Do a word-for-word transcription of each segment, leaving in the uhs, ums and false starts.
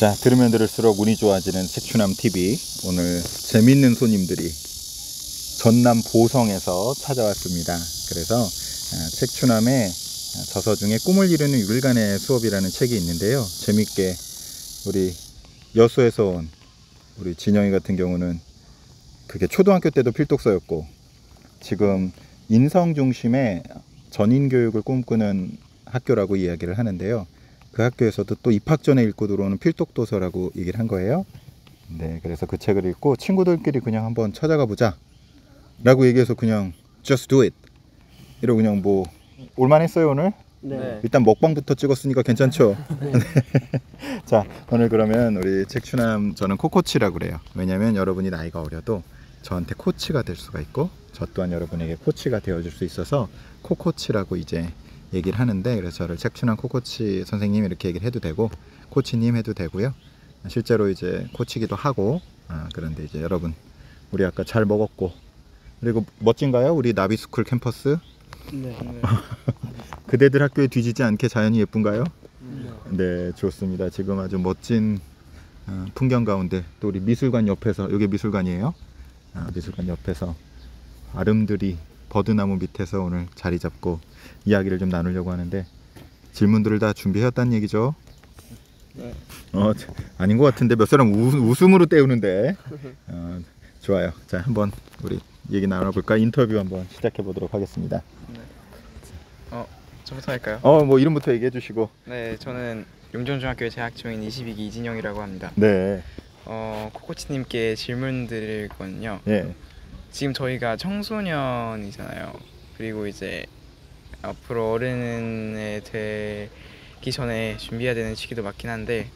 자, 들으면 들을수록 운이 좋아지는 책추남 티비. 오늘 재밌는 손님들이 전남 보성에서 찾아왔습니다. 그래서 책추남의 저서 중에 꿈을 이루는 육일간의 수업이라는 책이 있는데요. 재밌게 우리 여수에서 온 우리 진영이 같은 경우는 그게 초등학교 때도 필독서였고, 지금 인성 중심의 전인 교육을 꿈꾸는 학교라고 이야기를 하는데요. 그 학교에서도 또 입학 전에 읽고 들어오는 필독도서라고 얘기를 한 거예요. 네, 그래서 그 책을 읽고 친구들끼리 그냥 한번 찾아가 보자 라고 얘기해서 그냥 just do it 이러고 그냥 뭐 올만 했어요 오늘? 네. 일단 먹방부터 찍었으니까 괜찮죠? 네. 자, 오늘 그러면 우리 책추남, 저는 코코치라고 그래요. 왜냐면 여러분이 나이가 어려도 저한테 코치가 될 수가 있고 저 또한 여러분에게 코치가 되어줄 수 있어서 코코치라고 이제 얘기를 하는데, 그래서 저를 책추남 코코치 선생님 이렇게 얘기를 해도 되고 코치님 해도 되고요. 실제로 이제 코치기도 하고. 아, 그런데 이제 여러분, 우리 아까 잘 먹었고, 그리고 멋진가요? 우리 나비스쿨 캠퍼스? 네, 네. 그대들 학교에 뒤지지 않게 자연이 예쁜가요? 네, 네, 좋습니다. 지금 아주 멋진 풍경 가운데 또 우리 미술관 옆에서, 여기 미술관이에요. 아, 미술관 옆에서 아름드리 버드나무 밑에서 오늘 자리 잡고 이야기를 좀 나누려고 하는데, 질문들을 다 준비해왔다는 얘기죠? 네. 어, 아닌 것 같은데 몇 사람 우, 웃음으로 때우는데. 어, 좋아요. 자, 한번 우리 얘기 나눠볼까? 인터뷰 한번 시작해 보도록 하겠습니다. 네. 어, 저부터 할까요? 어, 뭐 이름부터 얘기해 주시고. 네, 저는 용정중학교에 재학 중인 이십이 기 이진영이라고 합니다. 네. 어, 코코치님께 질문 드릴 건요. 네. 지금 저희가 청소년이잖아요. 그리고 이제 앞으로 어른에 되기 전에 준비해야 되는 시기도 맞긴 한데,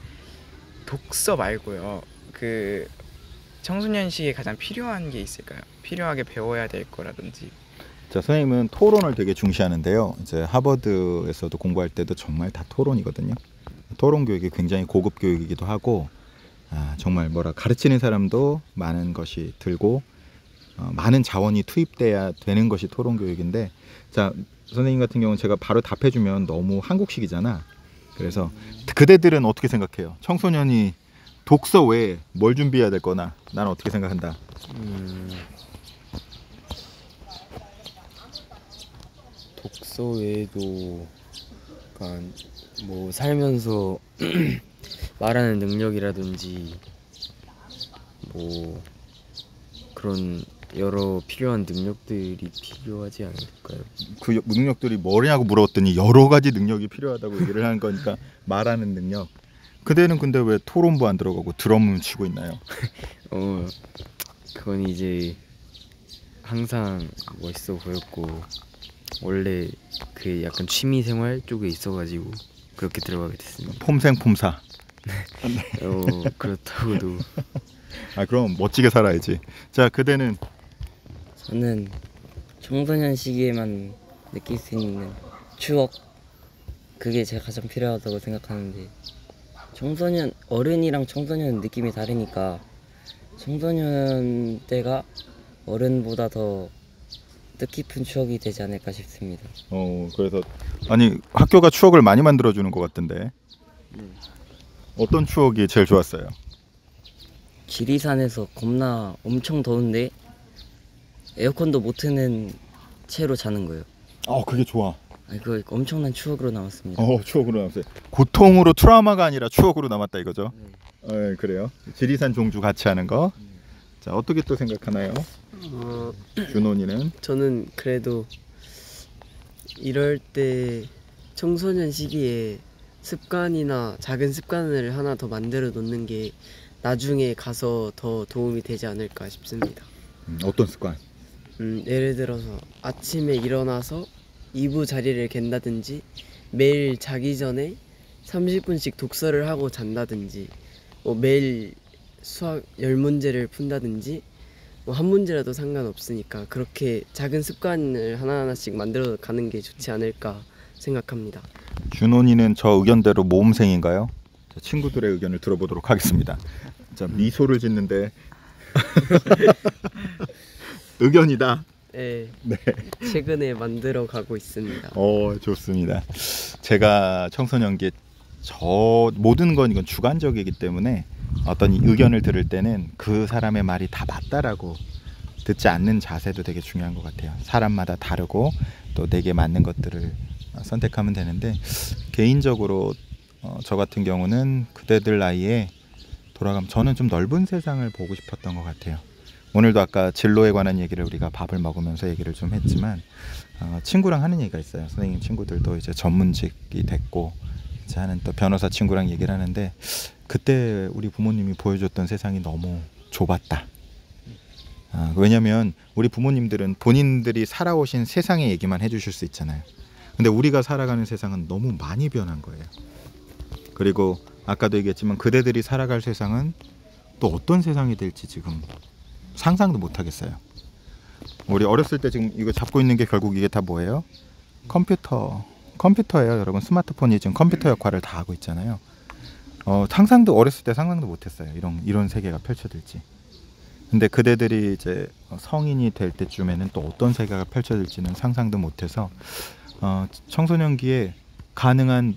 독서 말고요, 그 청소년 시기에 가장 필요한 게 있을까요? 필요하게 배워야 될 거라든지. 자, 선생님은 토론을 되게 중시하는데요. 이제 하버드에서도 공부할 때도 정말 다 토론이거든요. 토론 교육이 굉장히 고급 교육이기도 하고, 아, 정말 뭐라 가르치는 사람도 많은 것이 들고 어, 많은 자원이 투입돼야 되는 것이 토론 교육인데, 자, 선생님 같은 경우는 제가 바로 답해주면 너무 한국식이잖아. 그래서 그대들은 어떻게 생각해요? 청소년이 독서 외에 뭘 준비해야 될 거나 난 어떻게 생각한다? 음... 독서 외에도 약간 뭐 살면서 말하는 능력이라든지 뭐 그런 여러 필요한 능력들이 필요하지 않을까요? 그 능력들이 뭐냐고 물어봤더니 여러 가지 능력이 필요하다고 얘기를 하는 거니까 말하는 능력. 그대는 근데 왜 토론부 안 들어가고 드럼을 치고 있나요? 어, 그건 이제 항상 멋있어 보였고 원래 그 약간 취미생활 쪽에 있어가지고 그렇게 들어가게 됐습니다. 폼생폼사. 어, 그렇다고도. 아, 그럼 멋지게 살아야지. 자, 그대는? 저는 청소년 시기에만 느낄 수 있는 추억, 그게 제가 가장 필요하다고 생각하는데, 청소년, 어른이랑 청소년은 느낌이 다르니까 청소년 때가 어른보다 더 뜻깊은 추억이 되지 않을까 싶습니다. 어, 그래서 아니, 학교가 추억을 많이 만들어주는 것 같던데. 음. 어떤 추억이 제일 좋았어요? 지리산에서 겁나 엄청 더운데 에어컨도 못 트는 채로 자는 거예요. 아, 그게 좋아. 아니, 그거 엄청난 추억으로 남았습니다. 어, 추억으로 남았어요. 고통으로 트라우마가 아니라 추억으로 남았다 이거죠? 네. 에, 그래요. 지리산 종주 같이 하는 거. 네. 자, 어떻게 또 생각하나요? 어... 준원이는? 저는 그래도 이럴 때 청소년 시기에 습관이나 작은 습관을 하나 더 만들어 놓는 게 나중에 가서 더 도움이 되지 않을까 싶습니다. 음, 어떤 습관? 음, 예를 들어서 아침에 일어나서 이부 자리를 갠다든지, 매일 자기 전에 삼십 분씩 독서를 하고 잔다든지, 뭐 매일 수학 열 문제를 푼다든지, 뭐 한 문제라도 상관없으니까 그렇게 작은 습관을 하나하나씩 만들어 가는 게 좋지 않을까 생각합니다. 준원이는 저 의견대로 모험생인가요? 친구들의 의견을 들어보도록 하겠습니다. 자, 미소를 짓는데 의견이다. 네, 네. 최근에 만들어 가고 있습니다. 어, 좋습니다. 제가 청소년기에 저 모든 건 이건 주관적이기 때문에 어떤 의견을 들을 때는 그 사람의 말이 다 맞다라고 듣지 않는 자세도 되게 중요한 것 같아요. 사람마다 다르고 또 내게 맞는 것들을 선택하면 되는데, 개인적으로 어, 저 같은 경우는 그대들 나이에 돌아가면 저는 좀 넓은 세상을 보고 싶었던 것 같아요. 오늘도 아까 진로에 관한 얘기를 우리가 밥을 먹으면서 얘기를 좀 했지만 어, 친구랑 하는 얘기가 있어요. 선생님 친구들도 이제 전문직이 됐고 이제 하는 또 변호사 친구랑 얘기를 하는데, 그때 우리 부모님이 보여줬던 세상이 너무 좁았다. 아, 왜냐면 우리 부모님들은 본인들이 살아오신 세상의 얘기만 해주실 수 있잖아요. 근데 우리가 살아가는 세상은 너무 많이 변한 거예요. 그리고 아까도 얘기했지만 그대들이 살아갈 세상은 또 어떤 세상이 될지 지금 상상도 못하겠어요. 우리 어렸을 때 지금 이거 잡고 있는 게 결국 이게 다 뭐예요? 컴퓨터. 컴퓨터예요, 여러분. 스마트폰이 지금 컴퓨터 역할을 다 하고 있잖아요. 어, 상상도 어렸을 때 상상도 못했어요. 이런 이런 세계가 펼쳐질지. 근데 그대들이 이제 성인이 될 때쯤에는 또 어떤 세계가 펼쳐질지는 상상도 못해서 어, 청소년기에 가능한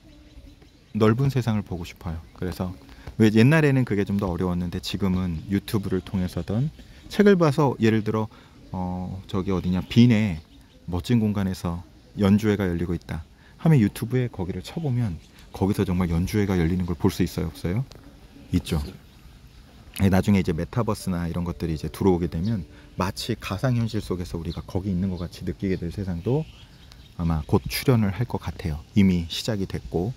넓은 세상을 보고 싶어요. 그래서 왜 옛날에는 그게 좀 더 어려웠는데 지금은 유튜브를 통해서든 책을 봐서, 예를 들어 어, 저기 어디냐 빈에 멋진 공간에서 연주회가 열리고 있다 하면 유튜브에 거기를 쳐보면 거기서 정말 연주회가 열리는 걸 볼 수 있어요, 없어요? 있죠. 나중에 이제 메타버스나 이런 것들이 이제 들어오게 되면 마치 가상현실 속에서 우리가 거기 있는 것 같이 느끼게 될 세상도 아마 곧 출현을 할 것 같아요. 이미 시작이 됐고.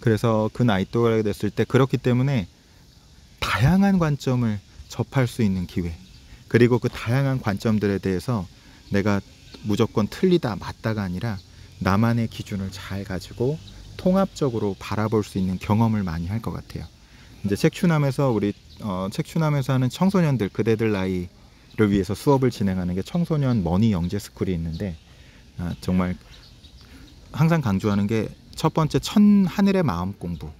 그래서 그 나이 또래 됐을 때, 그렇기 때문에 다양한 관점을 접할 수 있는 기회, 그리고 그 다양한 관점들에 대해서 내가 무조건 틀리다 맞다가 아니라 나만의 기준을 잘 가지고 통합적으로 바라볼 수 있는 경험을 많이 할 것 같아요. 이제 책추남에서 우리 어, 책추남에서 하는 청소년들, 그대들 나이를 위해서 수업을 진행하는 게 청소년 머니 영재 스쿨이 있는데, 아, 정말 항상 강조하는 게 첫 번째 천 하늘의 마음 공부,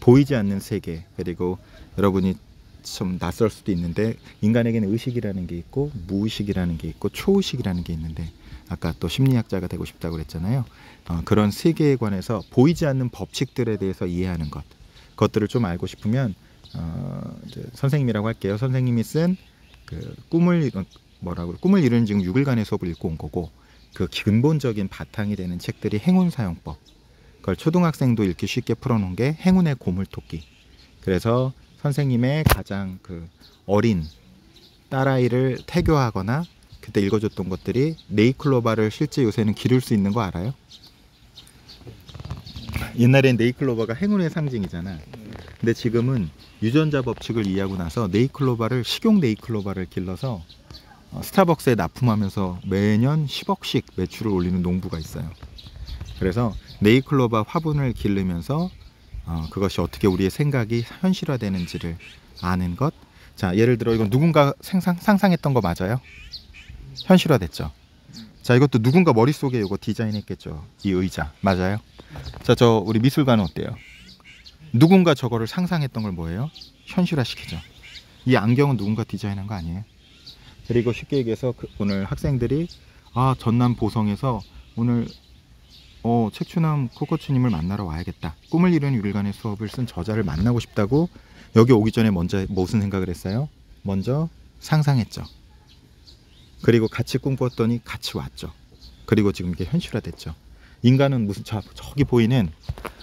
보이지 않는 세계, 그리고 여러분이 좀 낯설 수도 있는데 인간에게는 의식이라는 게 있고 무의식이라는 게 있고 초의식이라는 게 있는데, 아까 또 심리학자가 되고 싶다고 그랬잖아요. 어, 그런 세계에 관해서 보이지 않는 법칙들에 대해서 이해하는 것, 그것들을 좀 알고 싶으면 어, 이제 선생님이라고 할게요. 선생님이 쓴 그 꿈을 뭐라고 꿈을 이루는 지금 육 일간의 수업을 읽고 온 거고, 그 근본적인 바탕이 되는 책들이 행운 사용법, 그걸 초등학생도 읽기 쉽게 풀어놓은 게 행운의 고물 토끼. 그래서 선생님의 가장 그 어린 딸아이를 태교하거나 그때 읽어줬던 것들이, 네이클로바를 실제 요새는 기를 수 있는 거 알아요? 옛날엔 네이클로바가 행운의 상징이잖아. 근데 지금은 유전자 법칙을 이해하고 나서 네이클로바를, 식용 네이클로바를 길러서 스타벅스에 납품하면서 매년 십억씩 매출을 올리는 농부가 있어요. 그래서 네이클로바 화분을 기르면서 어, 그것이 어떻게 우리의 생각이 현실화되는지를 아는 것. 자, 예를 들어 이건 누군가 생상, 상상했던 거 맞아요? 현실화됐죠. 자, 이것도 누군가 머릿속에 이거 디자인했겠죠. 이 의자 맞아요? 자, 저 우리 미술관은 어때요? 누군가 저거를 상상했던 걸 뭐예요? 현실화시키죠. 이 안경은 누군가 디자인한 거 아니에요? 그리고 쉽게 얘기해서 그 오늘 학생들이 아 전남 보성에서 오늘 어, 책추남 코코츠님을 만나러 와야겠다, 꿈을 이루는 육 일간의 수업을 쓴 저자를 만나고 싶다고 여기 오기 전에 먼저 무슨 생각을 했어요? 먼저 상상했죠. 그리고 같이 꿈꿨더니 같이 왔죠. 그리고 지금 이게 현실화됐죠. 인간은 무슨 저, 저기 보이는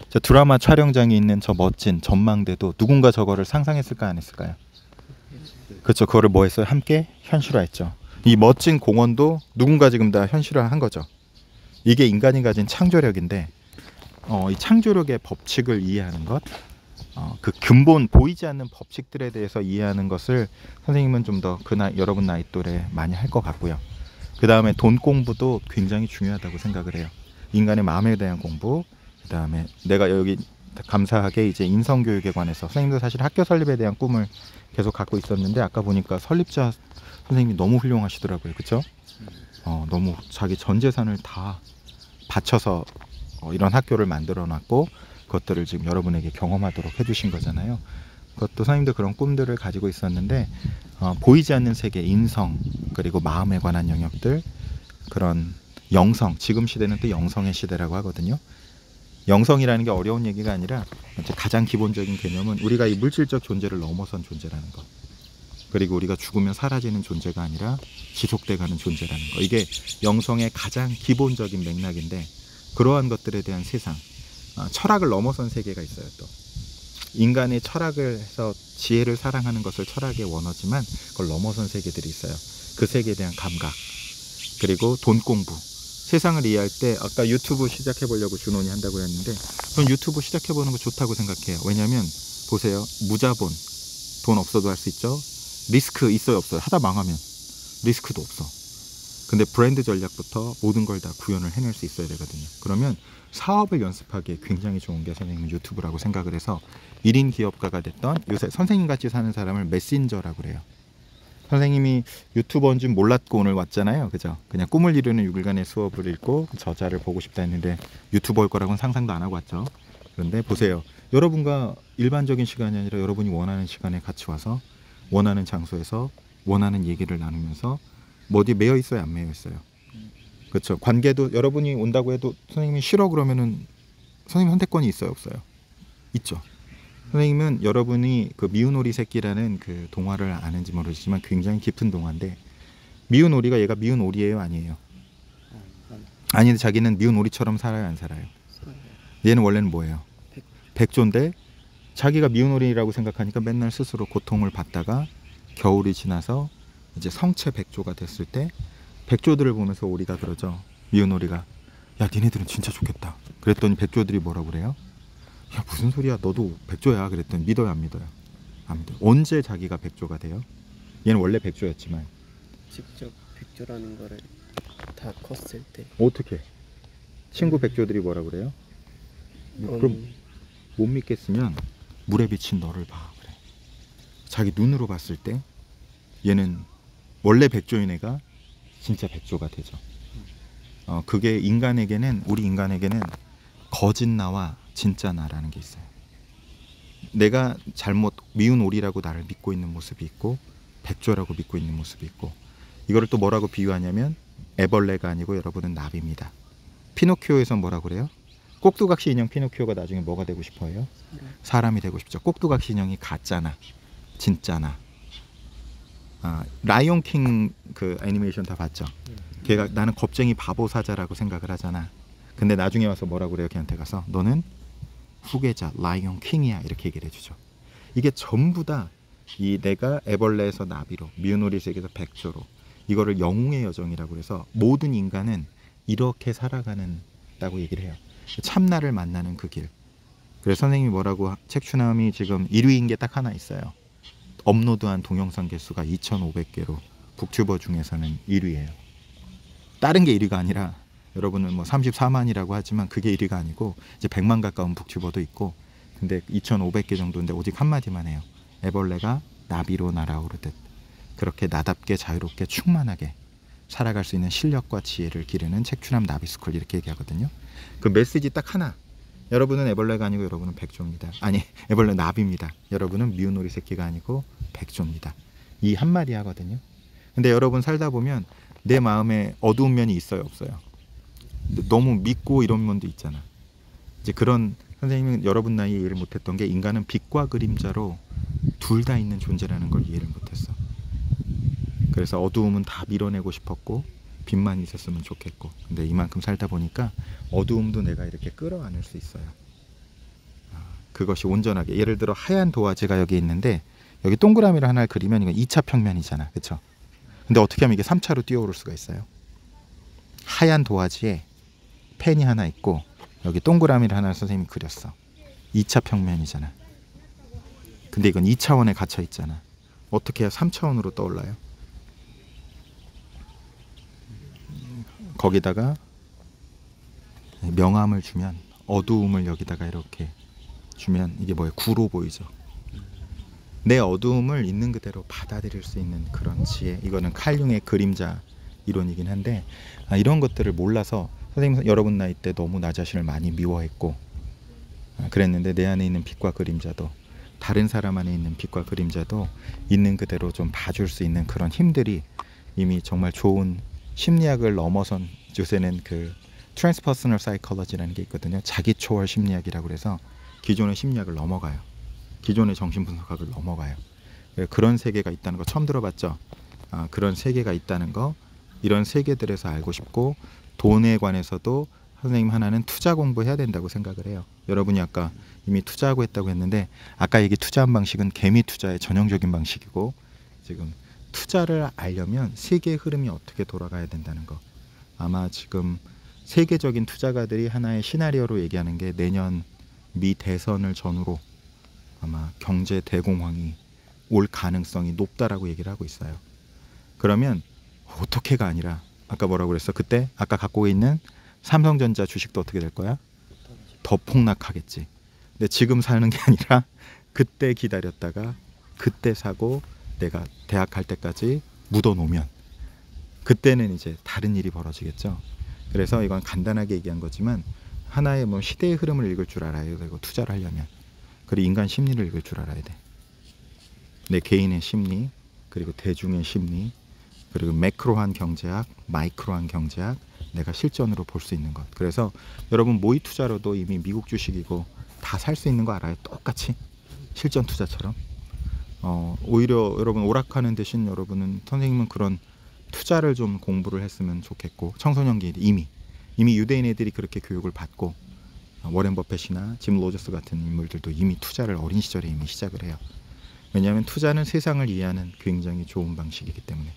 저 드라마 촬영장이 있는 저 멋진 전망대도 누군가 저거를 상상했을까 안 했을까요? 그렇죠. 그거를 뭐 했어요? 함께 현실화했죠. 이 멋진 공원도 누군가 지금 다 현실화한 거죠. 이게 인간이 가진 창조력인데, 어, 이 창조력의 법칙을 이해하는 것, 어, 그 근본 보이지 않는 법칙들에 대해서 이해하는 것을 선생님은 좀 더 그 나이, 여러분 나이 또래 많이 할 것 같고요. 그 다음에 돈 공부도 굉장히 중요하다고 생각을 해요. 인간의 마음에 대한 공부, 그 다음에 내가 여기 감사하게 이제 인성교육에 관해서 선생님도 사실 학교 설립에 대한 꿈을 계속 갖고 있었는데, 아까 보니까 설립자 선생님이 너무 훌륭하시더라고요. 그쵸? 어, 너무 자기 전 재산을 다 받쳐서 어, 이런 학교를 만들어 놨고 그것들을 지금 여러분에게 경험하도록 해주신 거잖아요. 그것도 선생님도 그런 꿈들을 가지고 있었는데 어, 보이지 않는 세계, 인성, 그리고 마음에 관한 영역들, 그런 영성, 지금 시대는 또 영성의 시대라고 하거든요. 영성이라는 게 어려운 얘기가 아니라 가장 기본적인 개념은 우리가 이 물질적 존재를 넘어선 존재라는 것, 그리고 우리가 죽으면 사라지는 존재가 아니라 지속돼가는 존재라는 것, 이게 영성의 가장 기본적인 맥락인데, 그러한 것들에 대한 세상, 철학을 넘어선 세계가 있어요. 또 인간의 철학을 해서 지혜를 사랑하는 것을 철학의 원어지만 그걸 넘어선 세계들이 있어요. 그 세계에 대한 감각, 그리고 돈 공부, 세상을 이해할 때 아까 유튜브 시작해보려고 준원이 한다고 했는데 저는 유튜브 시작해보는 거 좋다고 생각해요. 왜냐하면 보세요, 무자본, 돈 없어도 할 수 있죠. 리스크 있어요 없어요? 하다 망하면 리스크도 없어. 근데 브랜드 전략부터 모든 걸 다 구현을 해낼 수 있어야 되거든요. 그러면 사업을 연습하기에 굉장히 좋은 게 선생님 유튜브라고 생각을 해서 일 인 기업가가 됐던, 요새 선생님같이 사는 사람을 메신저라고 그래요. 선생님이 유튜버인 줄 몰랐고 오늘 왔잖아요, 그죠? 그냥 꿈을 이루는 육 일간의 수업을 읽고 저자를 보고 싶다 했는데 유튜버일 거라고는 상상도 안 하고 왔죠. 그런데 보세요, 여러분과 일반적인 시간이 아니라 여러분이 원하는 시간에 같이 와서 원하는 장소에서 원하는 얘기를 나누면서 뭐 어디 매여 있어요, 안 매여 있어요? 그렇죠. 관계도 여러분이 온다고 해도 선생님이 싫어 그러면은 선생님 선택권이 있어요 없어요? 있죠. 선생님은 여러분이 그 미운 오리 새끼라는 그 동화를 아는지 모르지만 굉장히 깊은 동화인데, 미운 오리가 얘가 미운 오리예요 아니에요? 아니, 자기는 미운 오리처럼 살아요 안 살아요? 얘는 원래는 뭐예요? 백조인데 자기가 미운 오리라고 생각하니까 맨날 스스로 고통을 받다가 겨울이 지나서 이제 성체 백조가 됐을 때 백조들을 보면서 오리가 그러죠. 미운 오리가, 야 니네들은 진짜 좋겠다. 그랬더니 백조들이 뭐라고 그래요? 야 무슨 소리야, 너도 백조야. 그랬더니 믿어요 안 믿어요? 안 믿어요. 언제 자기가 백조가 돼요? 얘는 원래 백조였지만 직접 백조라는 거를 다 컸을 때 어떻게? 친구 백조들이 뭐라고 그래요? 음... 그럼 못 믿겠으면 물에 비친 너를 봐. 그래. 자기 눈으로 봤을 때 얘는 원래 백조인 애가 진짜 백조가 되죠. 어, 그게 인간에게는, 우리 인간에게는 거짓 나와 진짜 나라는 게 있어요. 내가 잘못 미운 오리라고 나를 믿고 있는 모습이 있고 백조라고 믿고 있는 모습이 있고, 이거를 또 뭐라고 비유하냐면 애벌레가 아니고 여러분은 나비입니다. 피노키오에서 뭐라고 그래요? 꼭두각시 인형 피노키오가 나중에 뭐가 되고 싶어요? 사람이 되고 싶죠. 꼭두각시 인형이 가짜나 진짜나. 아, 라이온킹 그 애니메이션 다 봤죠? 걔가 나는 겁쟁이 바보 사자라고 생각을 하잖아. 근데 나중에 와서 뭐라고 그래요? 걔한테 가서 너는 후계자 라이온킹이야 이렇게 얘기를 해주죠. 이게 전부 다 이 내가 애벌레에서 나비로, 미운 오리 세계에서 백조로, 이거를 영웅의 여정이라고 해서 모든 인간은 이렇게 살아가는 다고 얘기를 해요. 참나를 만나는 그 길. 그래서 선생님이 뭐라고, 책추남이 지금 일 위인 게 딱 하나 있어요. 업로드한 동영상 개수가 이천오백 개로 북튜버 중에서는 일 위예요. 다른 게 일 위가 아니라, 여러분은 뭐 삼십사만이라고 하지만 그게 일 위가 아니고 이제 백만 가까운 북튜버도 있고, 근데 이천오백 개 정도인데 오직 한마디만 해요. 애벌레가 나비로 날아오르듯 그렇게 나답게 자유롭게 충만하게 살아갈 수 있는 실력과 지혜를 기르는 책추남 나비스쿨 이렇게 얘기하거든요. 그 메시지 딱 하나. 여러분은 애벌레가 아니고 여러분은 백조입니다. 아니, 애벌레 나비입니다. 여러분은 미운 오리 새끼가 아니고 백조입니다. 이 한마디 하거든요. 근데 여러분 살다 보면 내 마음에 어두운 면이 있어요 없어요? 너무 믿고 이런 면도 있잖아. 이제 그런, 선생님은 여러분 나이에 이해를 못했던 게 인간은 빛과 그림자로 둘 다 있는 존재라는 걸 이해를 못했어. 그래서 어두움은 다 밀어내고 싶었고 빛만 있었으면 좋겠고, 근데 이만큼 살다 보니까 어두움도 내가 이렇게 끌어안을 수 있어요. 그것이 온전하게, 예를 들어 하얀 도화지가 여기 있는데 여기 동그라미를 하나 그리면 이건 이 차 평면이잖아, 그렇죠? 근데 어떻게 하면 이게 삼 차로 뛰어오를 수가 있어요? 하얀 도화지에 펜이 하나 있고 여기 동그라미를 하나 선생님이 그렸어. 이 차 평면이잖아. 근데 이건 이 차원에 갇혀 있잖아. 어떻게 해야 삼 차원으로 떠올라요? 거기다가 명암을 주면, 어두움을 여기다가 이렇게 주면 이게 뭐예요? 구로 보이죠. 내 어두움을 있는 그대로 받아들일 수 있는 그런 지혜, 이거는 칼융의 그림자 이론이긴 한데, 아, 이런 것들을 몰라서 선생님 여러분 나이 때 너무 나 자신을 많이 미워했고, 아, 그랬는데 내 안에 있는 빛과 그림자도, 다른 사람 안에 있는 빛과 그림자도 있는 그대로 좀 봐줄 수 있는 그런 힘들이 이미 정말 좋은 심리학을 넘어선, 요새는 그 트랜스퍼스널 사이콜러지라는 게 있거든요. 자기 초월 심리학이라고 해서 기존의 심리학을 넘어가요. 기존의 정신분석학을 넘어가요. 그런 세계가 있다는 거 처음 들어봤죠? 아, 그런 세계가 있다는 거, 이런 세계들에서 알고 싶고, 돈에 관해서도 선생님 하나는 투자 공부해야 된다고 생각을 해요. 여러분이 아까 이미 투자하고 했다고 했는데, 아까 얘기 투자한 방식은 개미 투자의 전형적인 방식이고, 지금 투자를 알려면 세계의 흐름이 어떻게 돌아가야 된다는 거, 아마 지금 세계적인 투자가들이 하나의 시나리오로 얘기하는 게 내년 미 대선을 전후로 아마 경제 대공황이 올 가능성이 높다라고 얘기를 하고 있어요. 그러면 어떻게가 아니라 아까 뭐라고 그랬어? 그때 아까 갖고 있는 삼성전자 주식도 어떻게 될 거야? 더 폭락하겠지. 근데 지금 사는 게 아니라 그때 기다렸다가 그때 사고 내가 대학 갈 때까지 묻어놓으면 그때는 이제 다른 일이 벌어지겠죠. 그래서 이건 간단하게 얘기한 거지만 하나의 뭐 시대의 흐름을 읽을 줄 알아야 되고 투자를 하려면, 그리고 인간 심리를 읽을 줄 알아야 돼. 내 개인의 심리, 그리고 대중의 심리, 그리고 매크로한 경제학, 마이크로한 경제학, 내가 실전으로 볼 수 있는 것. 그래서 여러분 모의 투자로도 이미 미국 주식이고 다 살 수 있는 거 알아요? 똑같이 실전 투자처럼. 어, 오히려 여러분 오락하는 대신 여러분은, 선생님은 그런 투자를 좀 공부를 했으면 좋겠고, 청소년기 이미 이미 유대인 애들이 그렇게 교육을 받고, 워렌 버펫이나 짐 로저스 같은 인물들도 이미 투자를 어린 시절에 이미 시작을 해요. 왜냐하면 투자는 세상을 이해하는 굉장히 좋은 방식이기 때문에.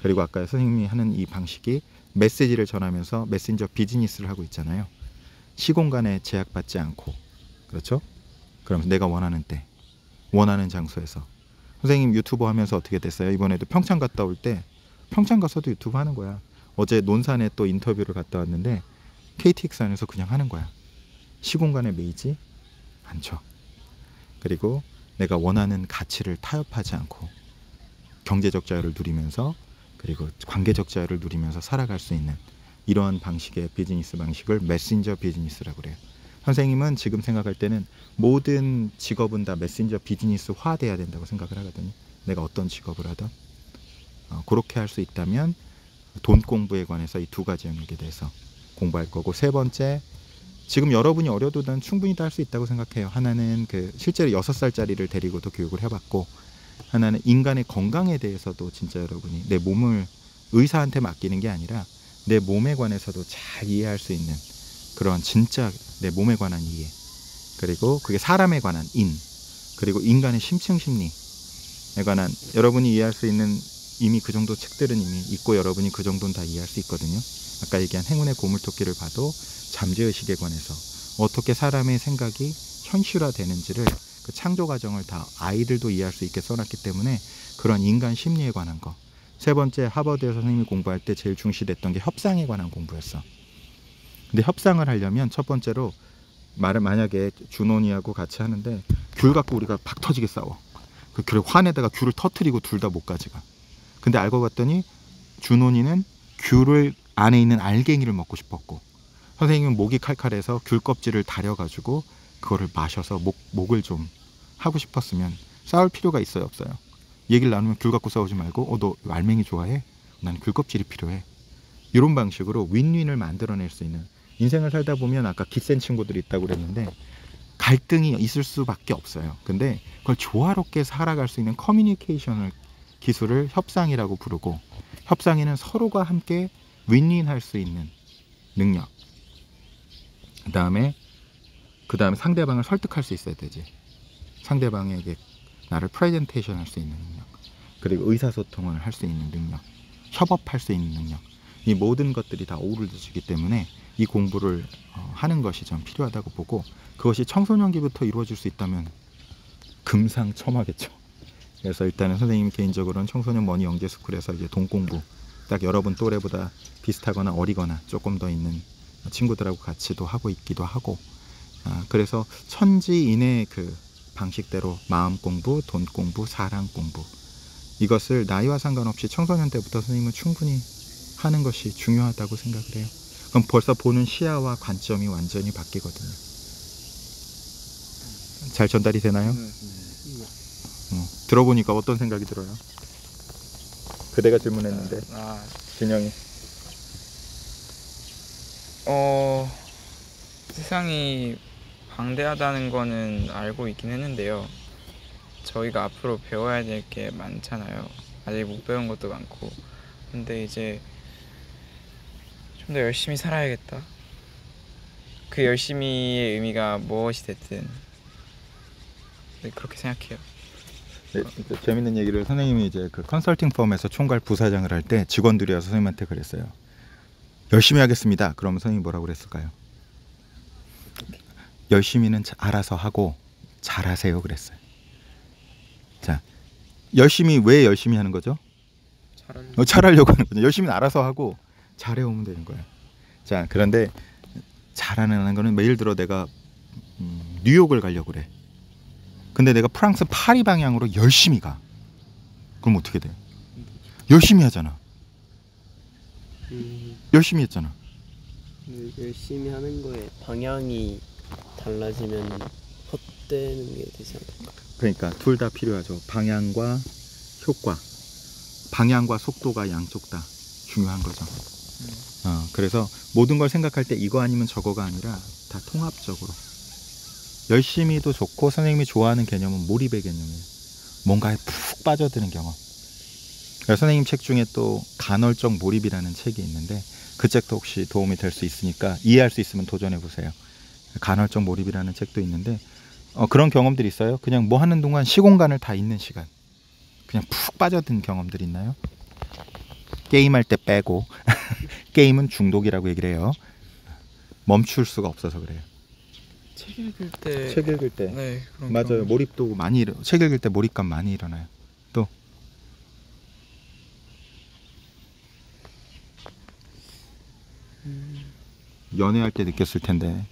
그리고 아까 선생님이 하는 이 방식이 메시지를 전하면서 메신저 비즈니스를 하고 있잖아요. 시공간에 제약받지 않고, 그렇죠? 그러면서 내가 원하는 때, 원하는 장소에서. 선생님 유튜브 하면서 어떻게 됐어요? 이번에도 평창 갔다 올 때 평창 가서도 유튜브 하는 거야. 어제 논산에 또 인터뷰를 갔다 왔는데 케이티엑스 안에서 그냥 하는 거야. 시공간에 매이지 않죠. 그리고 내가 원하는 가치를 타협하지 않고 경제적 자유를 누리면서, 그리고 관계적 자유를 누리면서 살아갈 수 있는 이러한 방식의 비즈니스 방식을 메신저 비즈니스라고 그래요. 선생님은 지금 생각할 때는 모든 직업은 다 메신저 비즈니스화 돼야 된다고 생각을 하거든요. 내가 어떤 직업을 하든. 어, 그렇게 할 수 있다면 돈 공부에 관해서 이 두 가지 영역에 대해서 공부할 거고, 세 번째, 지금 여러분이 어려도 난 충분히 다 할 수 있다고 생각해요. 하나는 그 실제로 여섯 살짜리를 데리고도 교육을 해봤고, 하나는 인간의 건강에 대해서도 진짜 여러분이 내 몸을 의사한테 맡기는 게 아니라 내 몸에 관해서도 잘 이해할 수 있는 그런 진짜 내 몸에 관한 이해, 그리고 그게 사람에 관한 인, 그리고 인간의 심층 심리에 관한 여러분이 이해할 수 있는 이미 그 정도 책들은 이미 있고 여러분이 그 정도는 다 이해할 수 있거든요. 아까 얘기한 행운의 고물 토끼를 봐도 잠재의식에 관해서 어떻게 사람의 생각이 현실화되는지를 그 창조 과정을 다 아이들도 이해할 수 있게 써놨기 때문에 그런 인간 심리에 관한 거. 세 번째, 하버드에서 선생님이 공부할 때 제일 중시됐던 게 협상에 관한 공부였어. 근데 협상을 하려면 첫 번째로 말을, 만약에 준원이하고 같이 하는데 귤 갖고 우리가 박 터지게 싸워. 그 귤을 화내다가 귤을 터뜨리고 둘 다 못 가져가. 근데 알고 봤더니 준원이는 귤을 안에 있는 알갱이를 먹고 싶었고, 선생님은 목이 칼칼해서 귤 껍질을 다려가지고 그거를 마셔서 목, 목을 좀 하고 싶었으면 싸울 필요가 있어요, 없어요? 얘기를 나누면 귤 갖고 싸우지 말고, 어, 너 알맹이 좋아해? 난 귤 껍질이 필요해. 이런 방식으로 윈윈을 만들어낼 수 있는, 인생을 살다 보면 아까 기센 친구들이 있다고 그랬는데 갈등이 있을 수밖에 없어요. 근데 그걸 조화롭게 살아갈 수 있는 커뮤니케이션을 기술을 협상이라고 부르고, 협상에는 서로가 함께 윈윈할 수 있는 능력, 그 다음에 그 다음에 상대방을 설득할 수 있어야 되지. 상대방에게 나를 프레젠테이션 할 수 있는 능력, 그리고 의사소통을 할 수 있는 능력, 협업할 수 있는 능력, 이 모든 것들이 다 어우러지기 때문에 이 공부를 하는 것이 좀 필요하다고 보고, 그것이 청소년기부터 이루어질 수 있다면 금상첨화겠죠. 그래서 일단은 선생님 개인적으로는 청소년 머니 영재스쿨에서 이제 돈 공부, 딱 여러분 또래보다 비슷하거나 어리거나 조금 더 있는 친구들하고 같이도 하고 있기도 하고, 아, 그래서 천지인의 그 방식대로 마음 공부, 돈 공부, 사랑 공부, 이것을 나이와 상관없이 청소년 때부터 선생님은 충분히 하는 것이 중요하다고 생각을 해요. 그럼 벌써 보는 시야와 관점이 완전히 바뀌거든요. 잘 전달이 되나요? 네, 네. 어, 들어보니까 어떤 생각이 들어요? 그대가 질문했는데. 아, 아. 진영이. 어... 세상이 방대하다는 거는 알고 있긴 했는데요. 저희가 앞으로 배워야 될 게 많잖아요. 아직 못 배운 것도 많고. 근데 이제 좀 더 열심히 살아야겠다. 그 열심히의 의미가 무엇이 됐든. 네, 그렇게 생각해요. 네, 진짜 재밌는 얘기를 선생님이 이제 그 컨설팅 펌에서 총괄 부사장을 할 때 직원들이 와서 선생님한테 그랬어요. 열심히 하겠습니다. 그러면 선생님이 뭐라고 그랬을까요? 열심히는 알아서 하고 잘하세요 그랬어요. 자, 열심히 왜 열심히 하는 거죠? 잘하려고, 어, 잘하려고 하는 거죠. 열심히는 알아서 하고 잘해오면 되는 거예요. 자, 그런데 잘하는 거는 예를 들어 내가 음, 뉴욕을 가려고 그래. 근데 내가 프랑스 파리 방향으로 열심히 가. 그럼 어떻게 돼? 열심히 하잖아. 음, 열심히 했잖아. 열심히 하는 거에 방향이 달라지면 헛되는 게 되지 않을까? 그러니까 둘 다 필요하죠. 방향과 효과. 방향과 속도가 양쪽 다 중요한 거죠. 음. 어, 그래서 모든 걸 생각할 때 이거 아니면 저거가 아니라 다 통합적으로. 열심히도 좋고 선생님이 좋아하는 개념은 몰입의 개념이에요. 뭔가에 푹 빠져드는 경험. 선생님 책 중에 또 간헐적 몰입이라는 책이 있는데 그 책도 혹시 도움이 될 수 있으니까 이해할 수 있으면 도전해 보세요. 간헐적 몰입이라는 책도 있는데 어, 그런 경험들이 있어요? 그냥 뭐 하는 동안 시공간을 다 잊는 시간. 그냥 푹 빠져든 경험들이 있나요? 게임할 때 빼고 게임은 중독이라고 얘기를 해요. 멈출 수가 없어서 그래요. 책 읽을 때, 책 읽을 때, 네, 그런 맞아요. 경험. 몰입도 많이 일어, 책 읽을 때 몰입감 많이 일어나요. 또 음... 연애할 때 느꼈을 텐데.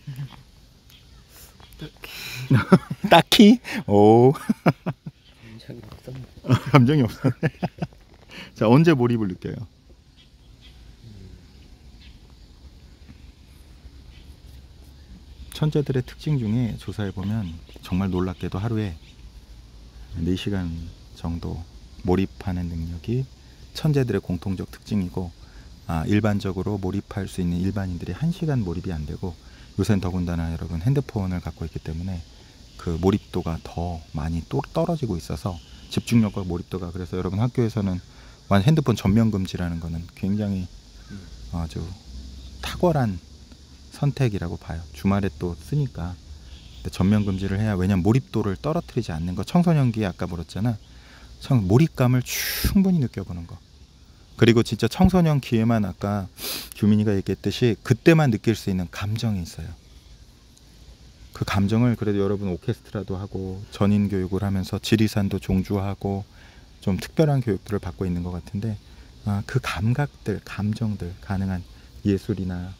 딱히, 딱히? 오. 감정이 없었네. 감정이 없었네. 자, 언제 몰입을 느껴요? 천재들의 특징 중에 조사해보면 정말 놀랍게도 하루에 네 시간 정도 몰입하는 능력이 천재들의 공통적 특징이고, 아, 일반적으로 몰입할 수 있는 일반인들이 한 시간 몰입이 안 되고, 요새는 더군다나 여러분 핸드폰을 갖고 있기 때문에 그 몰입도가 더 많이 또 떨어지고 있어서 집중력과 몰입도가, 그래서 여러분 학교에서는 완전 핸드폰 전면 금지라는 거는 굉장히 아주 탁월한 선택이라고 봐요. 주말에 또 쓰니까. 근데 전면 금지를 해야, 왜냐면 몰입도를 떨어뜨리지 않는 거. 청소년기에 아까 물었잖아. 참 몰입감을 충분히 느껴보는 거. 그리고 진짜 청소년기에만 아까 규민이가 얘기했듯이 그때만 느낄 수 있는 감정이 있어요. 그 감정을 그래도 여러분 오케스트라도 하고 전인 교육을 하면서 지리산도 종주하고 좀 특별한 교육들을 받고 있는 것 같은데, 아, 그 감각들, 감정들, 가능한 예술이나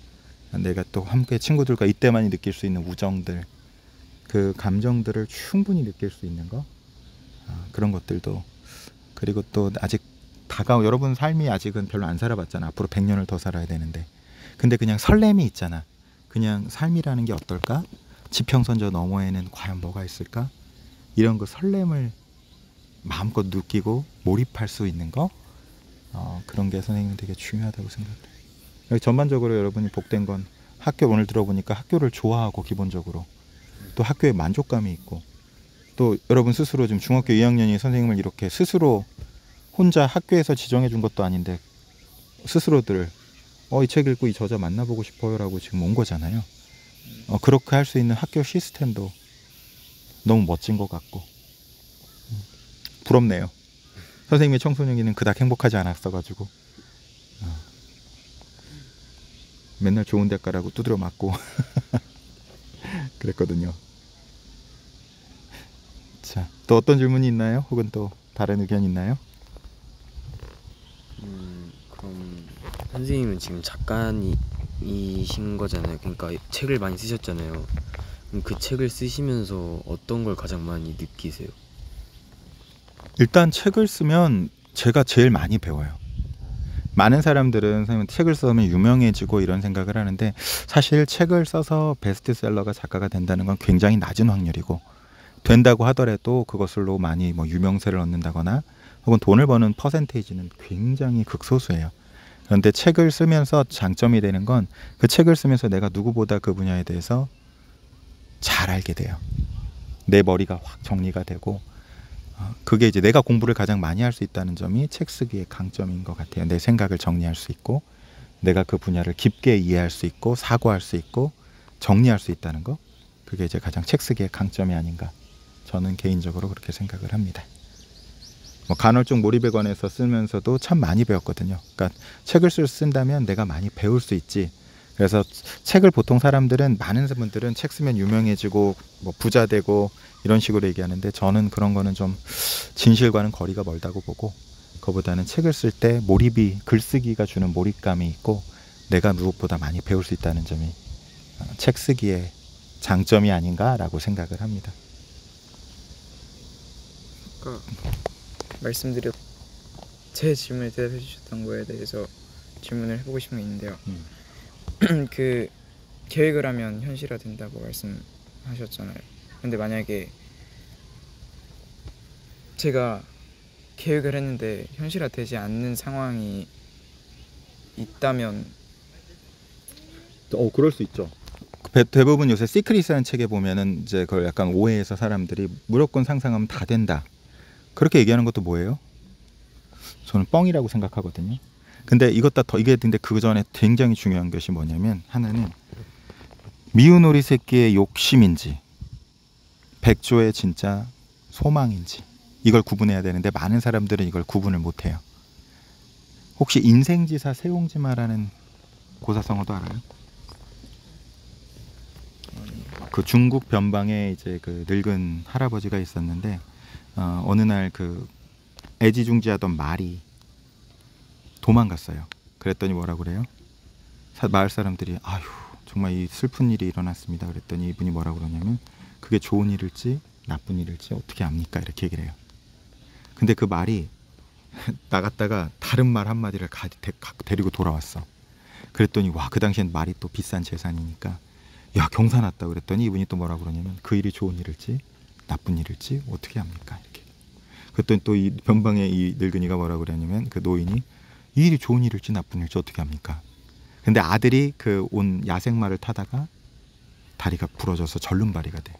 내가 또 함께 친구들과 이때만이 느낄 수 있는 우정들, 그 감정들을 충분히 느낄 수 있는 거, 아, 그런 것들도. 그리고 또 아직 다가오, 여러분 삶이 아직은 별로 안 살아봤잖아. 앞으로 백 년을 더 살아야 되는데. 근데 그냥 설렘이 있잖아. 그냥 삶이라는 게 어떨까? 지평선 저 너머에는 과연 뭐가 있을까? 이런 그 설렘을 마음껏 느끼고 몰입할 수 있는 거, 어, 그런 게 선생님은 되게 중요하다고 생각해요. 전반적으로 여러분이 복된 건 학교, 오늘 들어보니까 학교를 좋아하고 기본적으로 또 학교에 만족감이 있고, 또 여러분 스스로 지금 중학교 이 학년이 선생님을 이렇게 스스로 혼자 학교에서 지정해 준 것도 아닌데 스스로들 어, 이 책 읽고 이 저자 만나보고 싶어요 라고 지금 온 거잖아요. 어, 그렇게 할 수 있는 학교 시스템도 너무 멋진 것 같고 부럽네요. 선생님의 청소년기는 그닥 행복하지 않았어가지고 어. 맨날 좋은 대가라고 두드려 맞고 그랬거든요. 자, 또 어떤 질문이 있나요? 혹은 또 다른 의견 있나요? 음, 그럼 선생님은 지금 작가이신 거잖아요. 그러니까 책을 많이 쓰셨잖아요. 그럼 그 책을 쓰시면서 어떤 걸 가장 많이 느끼세요? 일단 책을 쓰면 제가 제일 많이 배워요. 많은 사람들은 선생님 책을 쓰면 유명해지고 이런 생각을 하는데, 사실 책을 써서 베스트셀러가 작가가 된다는 건 굉장히 낮은 확률이고, 된다고 하더라도 그것으로 많이 뭐 유명세를 얻는다거나 혹은 돈을 버는 퍼센테이지는 굉장히 극소수예요. 그런데 책을 쓰면서 장점이 되는 건 그 책을 쓰면서 내가 누구보다 그 분야에 대해서 잘 알게 돼요. 내 머리가 확 정리가 되고, 그게 이제 내가 공부를 가장 많이 할 수 있다는 점이 책 쓰기의 강점인 것 같아요. 내 생각을 정리할 수 있고, 내가 그 분야를 깊게 이해할 수 있고, 사고할 수 있고, 정리할 수 있다는 거, 그게 이제 가장 책 쓰기의 강점이 아닌가, 저는 개인적으로 그렇게 생각을 합니다. 뭐 간헐적 몰입에 관해서 쓰면서도 참 많이 배웠거든요. 그러니까 책을 쓸 쓴다면 내가 많이 배울 수 있지. 그래서 책을 보통 사람들은, 많은 분들은 책 쓰면 유명해지고 뭐 부자 되고 이런 식으로 얘기하는데, 저는 그런 거는 좀 진실과는 거리가 멀다고 보고, 그거보다는 책을 쓸 때 몰입이, 글쓰기가 주는 몰입감이 있고, 내가 무엇보다 많이 배울 수 있다는 점이 책 쓰기의 장점이 아닌가라고 생각을 합니다. 아까 말씀드렸, 제 질문에 대답해 주셨던 거에 대해서 질문을 해보고 싶은 게 있는데요. 음. 그 계획을 하면 현실화 된다고 말씀하셨잖아요. 근데 만약에 제가 계획을 했는데 현실화 되지 않는 상황이 있다면, 어 그럴 수 있죠. 대부분 요새 시크릿이라는 책에 보면은 이제 그걸 약간 오해해서 사람들이 무조건 상상하면 다 된다, 그렇게 얘기하는 것도 뭐예요? 저는 뻥이라고 생각하거든요. 근데 이것다 더, 이게 근데 그 전에 굉장히 중요한 것이 뭐냐면, 하나는 미운 오리 새끼의 욕심인지 백조의 진짜 소망인지 이걸 구분해야 되는데, 많은 사람들은 이걸 구분을 못해요. 혹시 인생지사 세옹지마라는 고사성어도 알아요? 그 중국 변방에 이제 그 늙은 할아버지가 있었는데, 어, 어느 날 그 애지중지하던 말이 도망갔어요. 그랬더니 뭐라고 그래요? 사, 마을 사람들이 아휴 정말 이 슬픈 일이 일어났습니다. 그랬더니 이분이 뭐라고 그러냐면, 그게 좋은 일일지 나쁜 일일지 어떻게 압니까? 이렇게 얘기를 해요. 근데 그 말이 나갔다가 다른 말 한마디를 가, 데, 가, 데리고 돌아왔어. 그랬더니 와, 그 당시엔 말이 또 비싼 재산이니까 야 경사났다. 그랬더니 이분이 또 뭐라고 그러냐면, 그 일이 좋은 일일지 나쁜 일일지 어떻게 압니까? 이렇게. 그랬더니 또 이 변방의 이 늙은이가 뭐라고 그러냐면, 그 노인이 이 일이 좋은 일일지 나쁜 일일지 어떻게 합니까? 근데 아들이 그 온 야생마를 타다가 다리가 부러져서 절름발이가 돼.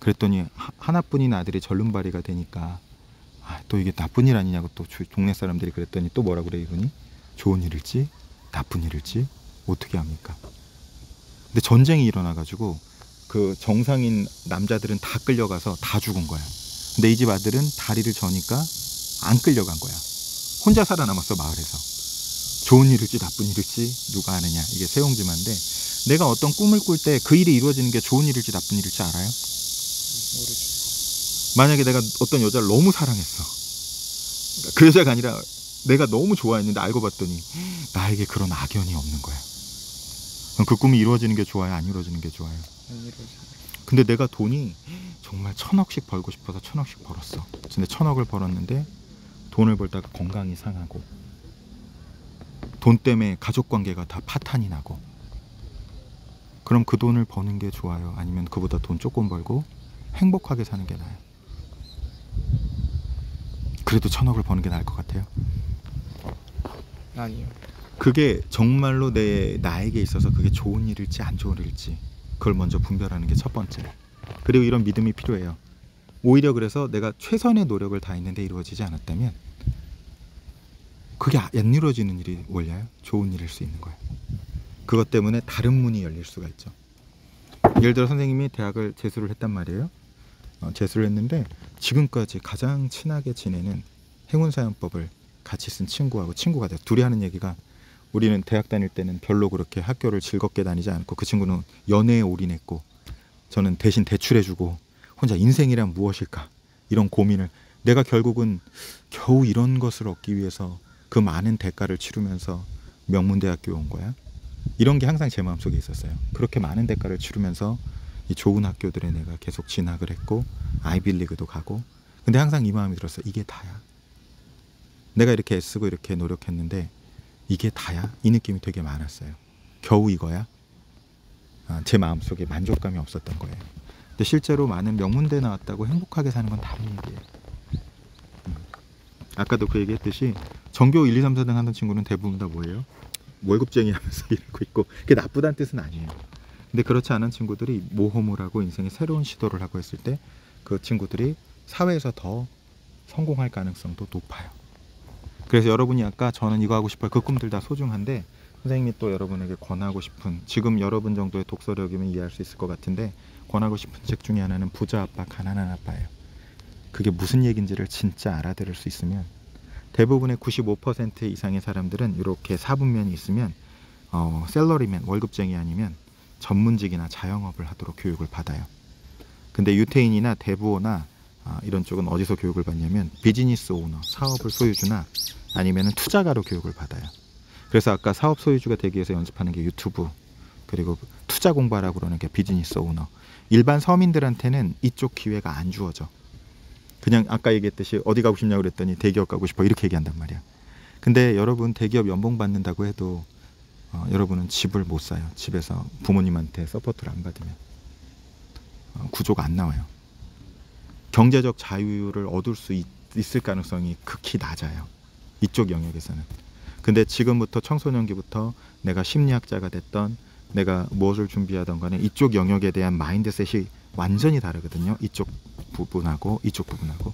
그랬더니 하, 하나뿐인 아들이 절름발이가 되니까 아, 또 이게 나쁜 일 아니냐고 또 주, 동네 사람들이. 그랬더니 또 뭐라고 그래 이분이? 좋은 일일지 나쁜 일일지 어떻게 합니까? 근데 전쟁이 일어나가지고 그 정상인 남자들은 다 끌려가서 다 죽은 거야. 근데 이 집 아들은 다리를 저니까 안 끌려간 거야. 혼자 살아남았어, 마을에서. 좋은 일일지 나쁜 일일지 누가 아느냐, 이게 세옹지마인데, 내가 어떤 꿈을 꿀 때 그 일이 이루어지는 게 좋은 일일지 나쁜 일일지 알아요? 모르죠. 만약에 내가 어떤 여자를 너무 사랑했어. 그 여자가 아니라 내가 너무 좋아했는데 알고 봤더니 나에게 그런 악연이 없는 거야. 그럼 그 꿈이 이루어지는 게 좋아요, 안 이루어지는 게 좋아요? 안 이루어지는. 근데 내가 돈이 정말 천억씩 벌고 싶어서 천억씩 벌었어. 근데 천억을 벌었는데 돈을 벌다가 건강이 상하고, 돈 때문에 가족관계가 다 파탄이 나고, 그럼 그 돈을 버는 게 좋아요? 아니면 그보다 돈 조금 벌고 행복하게 사는 게 나아요? 그래도 천억을 버는 게 나을 것 같아요? 아니요. 그게 정말로 내, 나에게 있어서 그게 좋은 일일지 안 좋은 일일지 그걸 먼저 분별하는 게 첫 번째. 그리고 이런 믿음이 필요해요. 오히려 그래서 내가 최선의 노력을 다했는데 이루어지지 않았다면 그게 안 이루어지는 일이 원래요? 좋은 일일 수 있는 거예요. 그것 때문에 다른 문이 열릴 수가 있죠. 예를 들어 선생님이 대학을 재수를 했단 말이에요. 어, 재수를 했는데 지금까지 가장 친하게 지내는 행운 사용법을 같이 쓴 친구하고 친구가 돼요. 둘이 하는 얘기가, 우리는 대학 다닐 때는 별로 그렇게 학교를 즐겁게 다니지 않고, 그 친구는 연애에 올인했고, 저는 대신 대출해주고, 혼자 인생이란 무엇일까, 이런 고민을, 내가 결국은 겨우 이런 것을 얻기 위해서 그 많은 대가를 치르면서 명문대학교에 온 거야. 이런 게 항상 제 마음속에 있었어요. 그렇게 많은 대가를 치르면서 이 좋은 학교들에 내가 계속 진학을 했고, 아이비리그도 가고. 근데 항상 이 마음이 들었어요. 이게 다야? 내가 이렇게 애쓰고 이렇게 노력했는데 이게 다야? 이 느낌이 되게 많았어요. 겨우 이거야? 아, 제 마음속에 만족감이 없었던 거예요. 근데 실제로 많은 명문대 나왔다고 행복하게 사는 건 다른 얘기예요. 음. 아까도 그 얘기했듯이 전교 일, 이, 삼, 사등 하는 친구는 대부분 다 뭐예요? 월급쟁이 하면서 일하고 있고, 그게 나쁘다는 뜻은 아니에요. 근데 그렇지 않은 친구들이 모험을 하고 인생의 새로운 시도를 하고 했을 때 그 친구들이 사회에서 더 성공할 가능성도 높아요. 그래서 여러분이 아까 저는 이거 하고 싶어요, 그 꿈들 다 소중한데, 선생님이 또 여러분에게 권하고 싶은, 지금 여러분 정도의 독서력이면 이해할 수 있을 것 같은데, 권하고 싶은 책 중에 하나는 부자 아빠 가난한 아빠예요. 그게 무슨 얘기인지를 진짜 알아들을 수 있으면, 대부분의 구십오 퍼센트 이상의 사람들은 이렇게 사분면이 있으면 어, 셀러리맨, 월급쟁이 아니면 전문직이나 자영업을 하도록 교육을 받아요. 근데 유태인이나 대부호나 어, 이런 쪽은 어디서 교육을 받냐면 비즈니스 오너, 사업을 소유주나 아니면 투자가로 교육을 받아요. 그래서 아까 사업 소유주가 되기 위해서 연습하는 게 유튜브, 그리고 투자 공부하라고 그러는 게 비즈니스 오너. 일반 서민들한테는 이쪽 기회가 안 주어져. 그냥 아까 얘기했듯이 어디 가고 싶냐고 그랬더니 대기업 가고 싶어 이렇게 얘기한단 말이야. 근데 여러분 대기업 연봉 받는다고 해도 어, 여러분은 집을 못 사요. 집에서 부모님한테 서포트를 안 받으면 어, 구조가 안 나와요. 경제적 자유를 얻을 수 있, 있을 가능성이 극히 낮아요, 이쪽 영역에서는. 근데 지금부터 청소년기부터 내가 심리학자가 됐던, 내가 무엇을 준비하던 간에 이쪽 영역에 대한 마인드셋이 완전히 다르거든요. 이쪽 부분하고 이쪽 부분하고.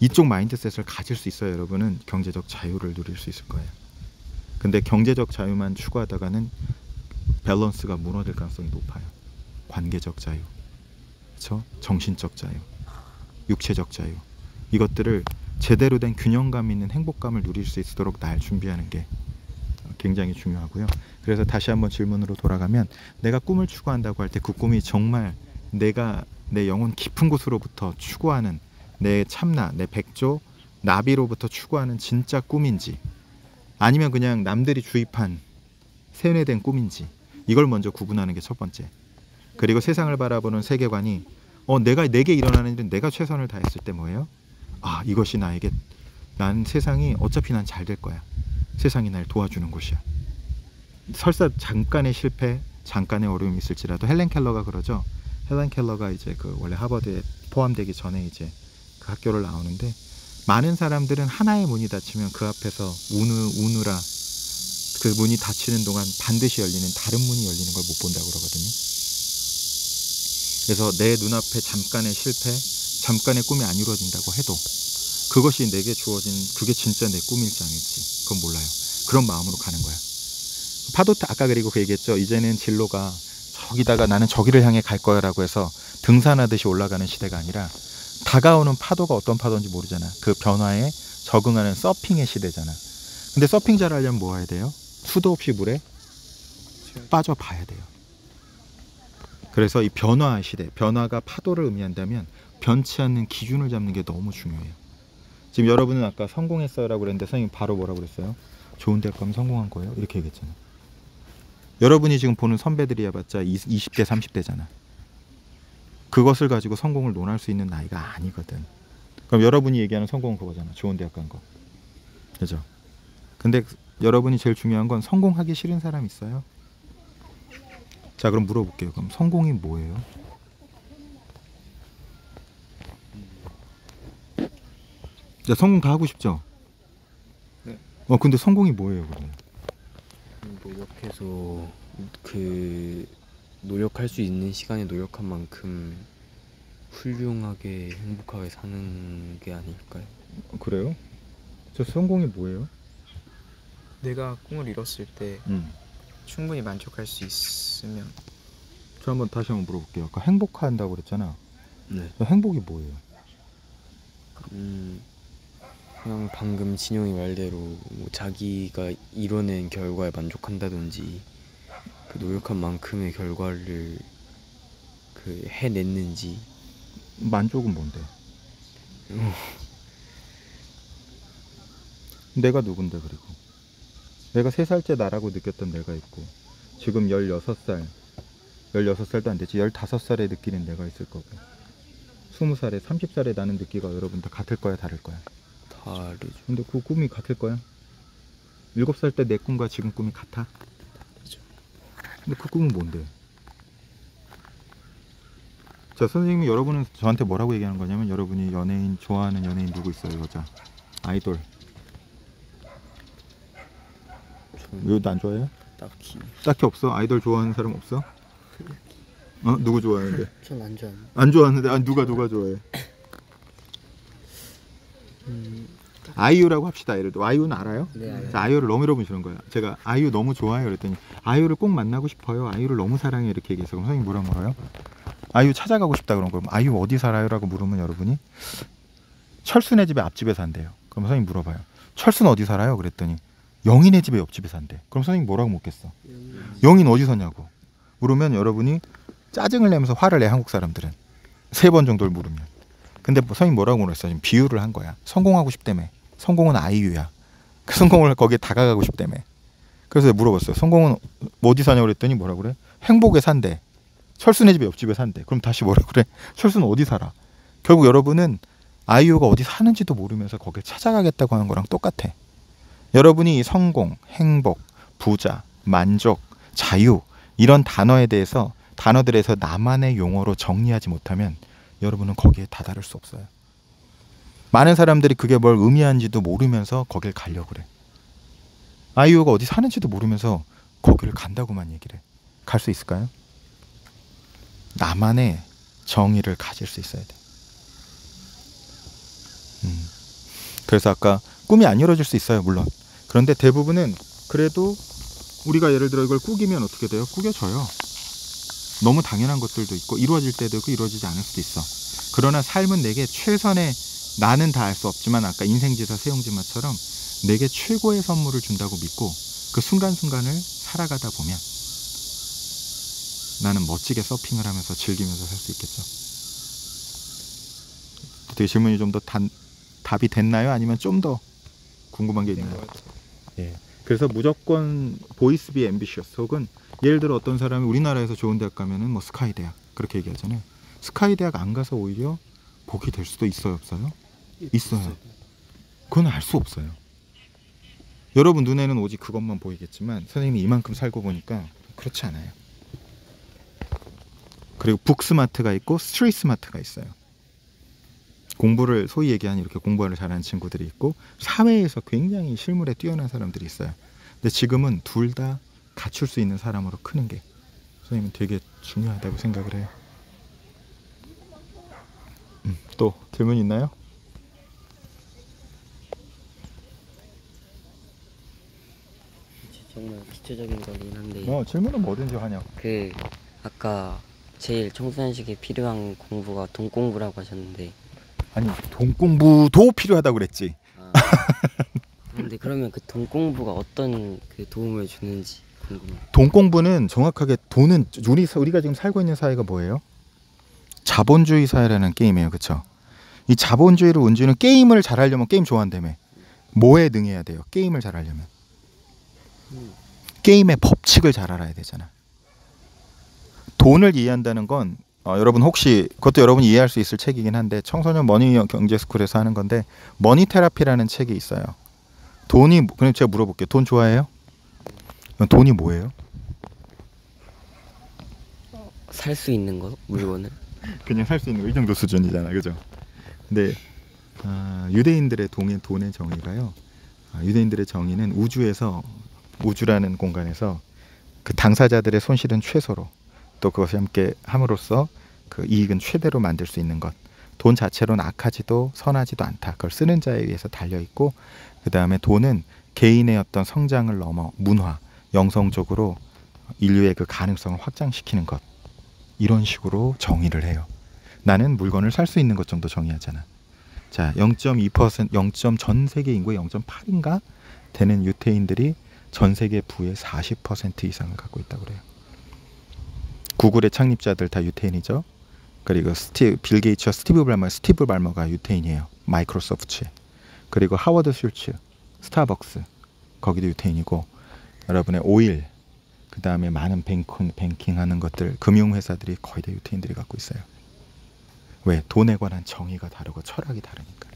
이쪽 마인드셋을 가질 수 있어야 여러분은 경제적 자유를 누릴 수 있을 거예요. 근데 경제적 자유만 추구하다가는 밸런스가 무너질 가능성이 높아요. 관계적 자유, 그쵸? 정신적 자유, 육체적 자유, 이것들을 제대로 된 균형감 있는 행복감을 누릴 수 있도록 날 준비하는 게 굉장히 중요하고요. 그래서 다시 한번 질문으로 돌아가면, 내가 꿈을 추구한다고 할 때 그 꿈이 정말 내가 내 영혼 깊은 곳으로부터 추구하는, 내 참나, 내 백조, 나비로부터 추구하는 진짜 꿈인지, 아니면 그냥 남들이 주입한 세뇌된 꿈인지, 이걸 먼저 구분하는 게 첫 번째. 그리고 세상을 바라보는 세계관이 어 내가 내게 일어나는 일은 내가 최선을 다했을 때 뭐예요? 아, 이것이 나에게, 난 세상이 어차피 난 잘 될 거야, 세상이 날 도와주는 곳이야. 설사 잠깐의 실패, 잠깐의 어려움이 있을지라도, 헬렌 켈러가 그러죠. 헬렌 켈러가 이제 그 원래 하버드에 포함되기 전에 이제 그 학교를 나오는데, 많은 사람들은 하나의 문이 닫히면 그 앞에서 우누, 우누라 그 문이 닫히는 동안 반드시 열리는 다른 문이 열리는 걸 못 본다고 그러거든요. 그래서 내 눈앞에 잠깐의 실패, 잠깐의 꿈이 안 이루어진다고 해도 그것이 내게 주어진 그게 진짜 내 꿈일지 아닐지 그건 몰라요. 그런 마음으로 가는 거야. 파도타 아까 그리고 그 얘기했죠. 이제는 진로가 저기다가 나는 저기를 향해 갈 거야 라고 해서 등산하듯이 올라가는 시대가 아니라, 다가오는 파도가 어떤 파도인지 모르잖아. 그 변화에 적응하는 서핑의 시대잖아. 근데 서핑 잘 하려면 뭐 해야 돼요? 수도 없이 물에 빠져봐야 돼요. 그래서 이 변화의 시대, 변화가 파도를 의미한다면 변치 않는 기준을 잡는 게 너무 중요해요. 지금 여러분은 아까 성공했어요 라고 그랬는데, 선생님 바로 뭐라고 그랬어요? 좋은 데 가면 성공한 거예요 이렇게 얘기했잖아요. 여러분이 지금 보는 선배들이야 봤자 이십 대 삼십 대잖아 그것을 가지고 성공을 논할 수 있는 나이가 아니거든. 그럼 여러분이 얘기하는 성공은 그거잖아, 좋은 대학 간 거, 그죠? 근데 여러분이 제일 중요한 건 성공하기 싫은 사람 있어요? 자, 그럼 물어볼게요. 그럼 성공이 뭐예요? 자, 성공 다 하고 싶죠? 네. 어, 근데 성공이 뭐예요 그러면? 노력해서 그 노력할 수 있는 시간에 노력한 만큼 훌륭하게 행복하게 사는 게 아닐까요? 그래요? 저 성공이 뭐예요? 내가 꿈을 이뤘을 때 음. 충분히 만족할 수 있으면. 저 한번 다시 한번 물어볼게요. 아까 행복한다고 그랬잖아. 네. 행복이 뭐예요? 음. 그냥 방금 진영이 말대로 뭐 자기가 이뤄낸 결과에 만족한다든지, 그 노력한 만큼의 결과를 그 해냈는지. 만족은 뭔데? 내가 누군데? 그리고 내가 세 살째 나라고 느꼈던 내가 있고, 지금 열여섯 살, 열여섯 살도 안 되지, 열다섯 살에 느끼는 내가 있을 거고, 스무 살에, 서른 살에 나는 느끼가 여러분 다 같을 거야 다를 거야? 다르죠. 근데 그 꿈이 같을 거야? 일곱 살 때 내 꿈과 지금 꿈이 같아? 다르죠. 근데 그 꿈은 뭔데? 자, 선생님이 여러분은 저한테 뭐라고 얘기하는 거냐면, 여러분이 연예인 좋아하는 연예인 누구 있어요? 여자 아이돌. 이것도 안 좋아해요? 딱히 딱히 없어? 아이돌 좋아하는 사람 없어? 어? 누구 좋아하는데? 전 안 좋아하는데. 안 좋아하는데? 아, 누가 누가 좋아해? 음, 아이유라고 합시다. 예를 들어 아이유는 알아요? 네, 알아요. 자, 아이유를 너무 여러분 주는 거야. 제가 아이유 너무 좋아해요 그랬더니 아이유를 꼭 만나고 싶어요, 아이유를 너무 사랑해 이렇게 얘기해서 그럼 선생님 뭐라고 물어요? 아이유 찾아가고 싶다 그런 거예요. 아이유 어디 살아요? 라고 물으면 여러분이 철수네 집에 앞집에 산대요. 그럼 선생님 물어봐요. 철수는 어디 살아요? 그랬더니 영인의 집에 옆집에 산대. 그럼 선생님 뭐라고 묻겠어? 영인 어디 사냐고 물으면 여러분이 짜증을 내면서 화를 내, 한국 사람들은. 세 번 정도를 물으면. 근데 선생님 뭐라고 물었어? 지금 비유를 한 거야. 성공하고 싶다며. 성공은 아이유야. 그 성공을 거기에 다가가고 싶다며. 그래서 물어봤어요. 성공은 어디 사냐고 그랬더니 뭐라고 그래? 행복에 산대. 철수네 집에 옆집에 산대. 그럼 다시 뭐라고 그래? 철수는 어디 살아? 결국 여러분은 아이유가 어디 사는지도 모르면서 거길 찾아가겠다고 하는 거랑 똑같아. 여러분이 성공, 행복, 부자, 만족, 자유 이런 단어에 대해서 단어들에서 나만의 용어로 정리하지 못하면 여러분은 거기에 다다를 수 없어요. 많은 사람들이 그게 뭘 의미하는지도 모르면서 거길 가려고 그래. 아이유가 어디 사는지도 모르면서 거기를 간다고만 얘기를 해. 갈 수 있을까요? 나만의 정의를 가질 수 있어야 돼. 음. 그래서 아까 꿈이 안 이루어질 수 있어요, 물론. 그런데 대부분은 그래도 우리가 예를 들어 이걸 꾸기면 어떻게 돼요? 꾸겨져요. 너무 당연한 것들도 있고 이루어질 때도 있고 이루어지지 않을 수도 있어. 그러나 삶은 내게 최선의, 나는 다 알 수 없지만 아까 인생지사 세용지마처럼 내게 최고의 선물을 준다고 믿고 그 순간순간을 살아가다 보면 나는 멋지게 서핑을 하면서 즐기면서 살 수 있겠죠. 어떻게 질문이 좀 더 단 답이 됐나요? 아니면 좀 더 궁금한 게 있나요? 예. 그래서 무조건 보이스 비 앰비셔스 혹은 예를 들어 어떤 사람이 우리나라에서 좋은 대학 가면은 뭐 스카이 대학 그렇게 얘기하잖아요. 스카이 대학 안 가서 오히려 복이 될 수도 있어요, 없어요? 있어요. 그건 알 수 없어요. 여러분 눈에는 오직 그것만 보이겠지만 선생님이 이만큼 살고 보니까 그렇지 않아요. 그리고 북스마트가 있고 스트리트스마트가 있어요. 공부를 소위 얘기하는 이렇게 공부를 잘하는 친구들이 있고 사회에서 굉장히 실물에 뛰어난 사람들이 있어요. 근데 지금은 둘 다 갖출 수 있는 사람으로 크는 게 선생님은 되게 중요하다고 생각을 해요. 음, 또 질문 있나요? 정말 기초적인 거긴 한데 어, 질문은 뭐든지 하냐고. 그 아까 제일 청소년식에 필요한 공부가 돈 공부라고 하셨는데 아니 돈 공부도 필요하다고 그랬지. 아, 근데 그러면 그 돈 공부가 어떤 그 도움을 주는지 궁금해요. 돈 공부는 정확하게 돈은 우리, 우리가 지금 살고 있는 사회가 뭐예요? 자본주의 사회라는 게임이에요, 그렇죠? 이 자본주의를 운지는 게임을 잘하려면 게임 좋아한다며. 뭐에 능해야 돼요? 게임을 잘하려면 음. 게임의 법칙을 잘 알아야 되잖아. 돈을 이해한다는 건 어, 여러분 혹시 그것도 여러분이 이해할 수 있을 책이긴 한데 청소년 머니 경제스쿨에서 하는 건데 머니 테라피라는 책이 있어요. 돈이 그럼 제가 물어볼게요. 돈 좋아해요? 돈이 뭐예요? 살 수 있는 거 물건을 그냥 살 수 있는 거 이 정도 수준이잖아, 그죠? 근데 아, 유대인들의 동의, 돈의 정의가요. 아, 유대인들의 정의는 우주에서 우주라는 공간에서 그 당사자들의 손실은 최소로. 또 그것을 함께 함으로써 그 이익은 최대로 만들 수 있는 것. 돈 자체로는 악하지도 선하지도 않다. 그걸 쓰는 자에 의해서 달려있고 그 다음에 돈은 개인의 어떤 성장을 넘어 문화, 영성적으로 인류의 그 가능성을 확장시키는 것. 이런 식으로 정의를 해요. 나는 물건을 살 수 있는 것 정도 정의하잖아. 자, 영 점 이 퍼센트, 영. 전 세계 인구의 영 점 팔인가 되는 유태인들이 전 세계 부의 사십 퍼센트 이상을 갖고 있다고 그래요. 구글의 창립자들 다 유태인이죠. 그리고 스티브, 빌 게이츠와 스티브 발머, 스티브 발머가 유태인이에요. 마이크로소프트. 그리고 하버드 슐츠, 스타벅스 거기도 유태인이고 여러분의 오일, 그 다음에 많은 뱅킹, 뱅킹하는 것들, 금융회사들이 거의 다 유태인들이 갖고 있어요. 왜? 돈에 관한 정의가 다르고 철학이 다르니까.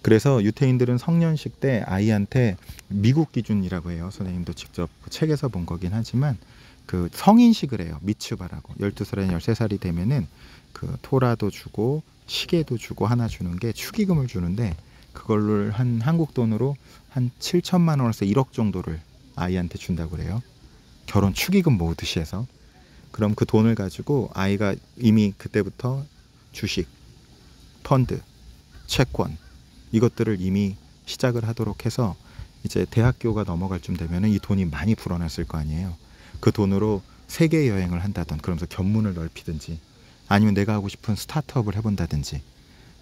그래서 유태인들은 성년식 때 아이한테 미국 기준이라고 해요. 선생님도 직접 책에서 본 거긴 하지만 그 성인식을 해요. 미츠바라고. 열두 살이나 열세 살이 되면은 그 토라도 주고 시계도 주고 하나 주는 게 축의금을 주는데 그걸로 한 한국 돈으로 한 칠천만 원에서 일억 정도를 아이한테 준다고 그래요. 결혼 축의금 모으듯이 해서. 그럼 그 돈을 가지고 아이가 이미 그때부터 주식, 펀드, 채권 이것들을 이미 시작을 하도록 해서 이제 대학교가 넘어갈 쯤 되면은 이 돈이 많이 불어났을 거 아니에요. 그 돈으로 세계 여행을 한다던, 그러면서 견문을 넓히든지, 아니면 내가 하고 싶은 스타트업을 해본다든지,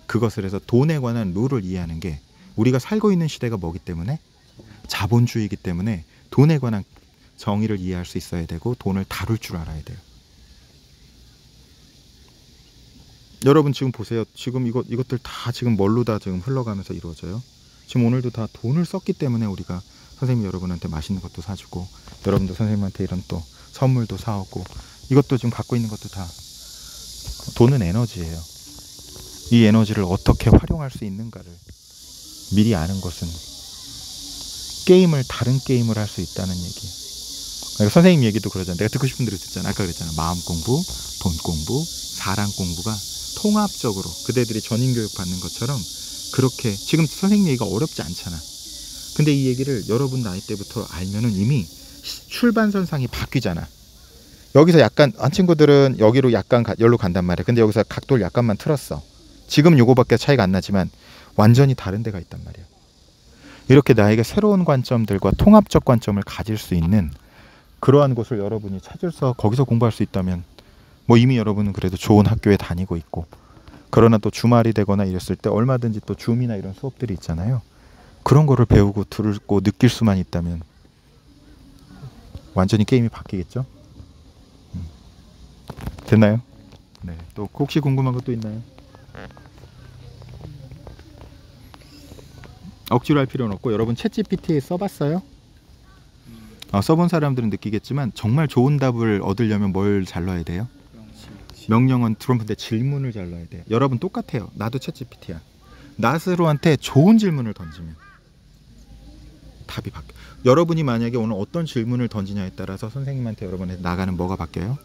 그것을 해서 돈에 관한 룰을 이해하는 게, 우리가 살고 있는 시대가 뭐기 때문에 자본주의이기 때문에 돈에 관한 정의를 이해할 수 있어야 되고 돈을 다룰 줄 알아야 돼요. 여러분 지금 보세요. 지금 이것, 이것들 다 지금 뭘로 다 지금 흘러가면서 이루어져요. 지금 오늘도 다 돈을 썼기 때문에 우리가 선생님 여러분한테 맛있는 것도 사주고, 여러분도 선생님한테 이런 또 선물도 사오고, 이것도 지금 갖고 있는 것도 다 돈은 에너지예요. 이 에너지를 어떻게 활용할 수 있는가를 미리 아는 것은 게임을 다른 게임을 할 수 있다는 얘기예요. 그러니까 선생님 얘기도 그러잖아요. 내가 듣고 싶은 대로 듣잖아. 아까 그랬잖아. 마음 공부, 돈 공부, 사랑 공부가 통합적으로 그대들이 전인교육 받는 것처럼 그렇게 지금 선생님 얘기가 어렵지 않잖아. 근데 이 얘기를 여러분 나이 때부터 알면은 이미 출발선상이 바뀌잖아. 여기서 약간 한 친구들은 여기로 약간 열로 간단 말이야. 근데 여기서 각도를 약간만 틀었어. 지금 요거밖에 차이가 안 나지만 완전히 다른 데가 있단 말이야. 이렇게 나에게 새로운 관점들과 통합적 관점을 가질 수 있는 그러한 곳을 여러분이 찾을서 거기서 공부할 수 있다면, 뭐 이미 여러분은 그래도 좋은 학교에 다니고 있고, 그러나 또 주말이 되거나 이랬을 때 얼마든지 또 줌이나 이런 수업들이 있잖아요. 그런 거를 배우고 들고 느낄 수만 있다면 완전히 게임이 바뀌겠죠? 음. 됐나요? 네. 또 혹시 궁금한 것도 있나요? 억지로 할 필요는 없고, 여러분 챗지피티에 써봤어요? 아, 써본 사람들은 느끼겠지만 정말 좋은 답을 얻으려면 뭘 잘 넣어야 돼요? 명령은 트럼프인데 질문을 잘 넣어야 돼요. 여러분 똑같아요. 나도 챗지피티야. 나 스스로한테 좋은 질문을 던지면 답이 바뀌어요. 여러분이 만약에 오늘 어떤 질문을 던지냐에 따라서 선생님한테 여러분한테 나가는 뭐가 바뀌어요?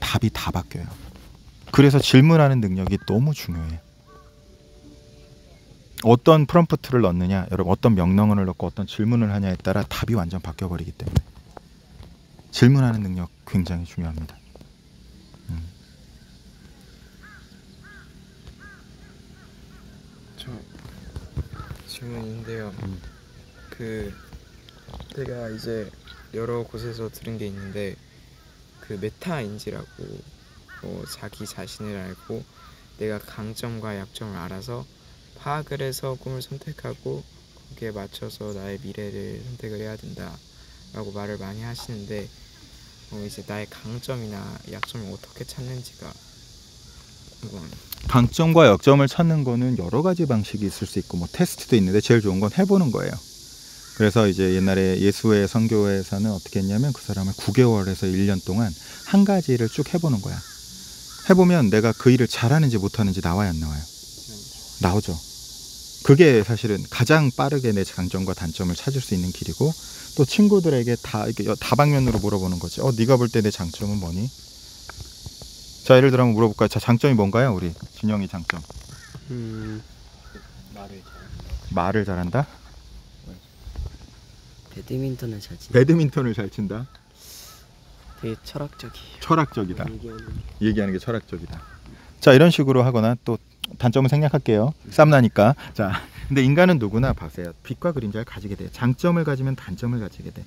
답이 다 바뀌어요. 그래서 질문하는 능력이 너무 중요해요. 어떤 프롬프트를 넣느냐, 여러분 어떤 명령어를 넣고 어떤 질문을 하냐에 따라 답이 완전 바뀌어버리기 때문에 질문하는 능력 굉장히 중요합니다. 음. 저 질문인데요. 음. 그 제가 이제 여러 곳에서 들은 게 있는데, 그 메타인지라고, 뭐 자기 자신을 알고 내가 강점과 약점을 알아서 파악을 해서 꿈을 선택하고 거기에 맞춰서 나의 미래를 선택을 해야 된다라고 말을 많이 하시는데, 어 이제 나의 강점이나 약점을 어떻게 찾는지가 궁금합니다. 강점과 약점을 찾는 거는 여러 가지 방식이 있을 수 있고, 뭐 테스트도 있는데 제일 좋은 건 해보는 거예요. 그래서 이제 옛날에 예수회 선교회에서는 어떻게 했냐면 그 사람을 구 개월에서 일 년 동안 한 가지를 쭉 해보는 거야. 해보면 내가 그 일을 잘하는지 못하는지 나와야 안 나와요? 나오죠. 그게 사실은 가장 빠르게 내 장점과 단점을 찾을 수 있는 길이고, 또 친구들에게 다 이렇게 다방면으로 물어보는 거지. 어, 네가 볼 때 내 장점은 뭐니? 자, 예를 들어 한번 물어볼까요? 자, 장점이 뭔가요? 우리 준영이 장점. 음, 말을 잘. 말을 잘한다? 배드민턴을 잘 친다. 배드민턴을 잘 친다. 되게 철학적이에요. 철학적이다. 얘기하는 게, 얘기하는 게 철학적이다. 자, 이런 식으로 하거나, 또 단점은 생략할게요. 쌈나니까. 자, 근데 인간은 누구나 봐세요. 빛과 그림자를 가지게 돼요. 장점을 가지면 단점을 가지게 돼.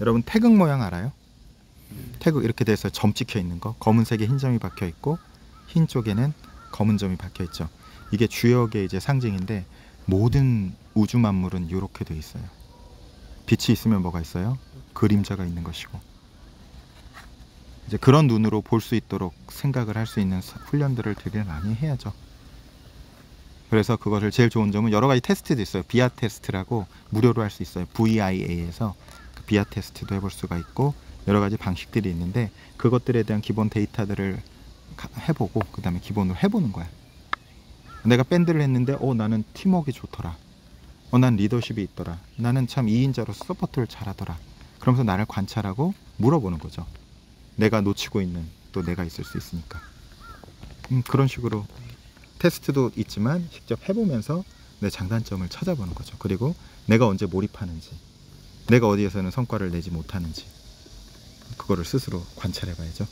여러분 태극 모양 알아요? 태극 이렇게 돼서 점 찍혀 있는 거, 검은색에 흰 점이 박혀 있고 흰 쪽에는 검은 점이 박혀 있죠. 이게 주역의 이제 상징인데, 모든 우주 만물은 이렇게 돼 있어요. 빛이 있으면 뭐가 있어요? 그림자가 있는 것이고. 이제 그런 눈으로 볼 수 있도록 생각을 할 수 있는 훈련들을 되게 많이 해야죠. 그래서 그것을 제일 좋은 점은 여러 가지 테스트도 있어요. 비아 테스트라고 무료로 할 수 있어요. 브이아이에이에서 그 비아 테스트도 해볼 수가 있고, 여러 가지 방식들이 있는데 그것들에 대한 기본 데이터들을 해보고, 그 다음에 기본으로 해보는 거야. 내가 밴드를 했는데 어 나는 팀워크가 좋더라. 어 난 리더십이 있더라. 나는 참 이인자로서 서포트를 잘하더라. 그러면서 나를 관찰하고 물어보는 거죠. 내가 놓치고 있는 또 내가 있을 수 있으니까. 음, 그런 식으로 테스트도 있지만 직접 해보면서 내 장단점을 찾아보는 거죠. 그리고 내가 언제 몰입하는지, 내가 어디에서는 성과를 내지 못하는지, 그거를 스스로 관찰해 봐야죠.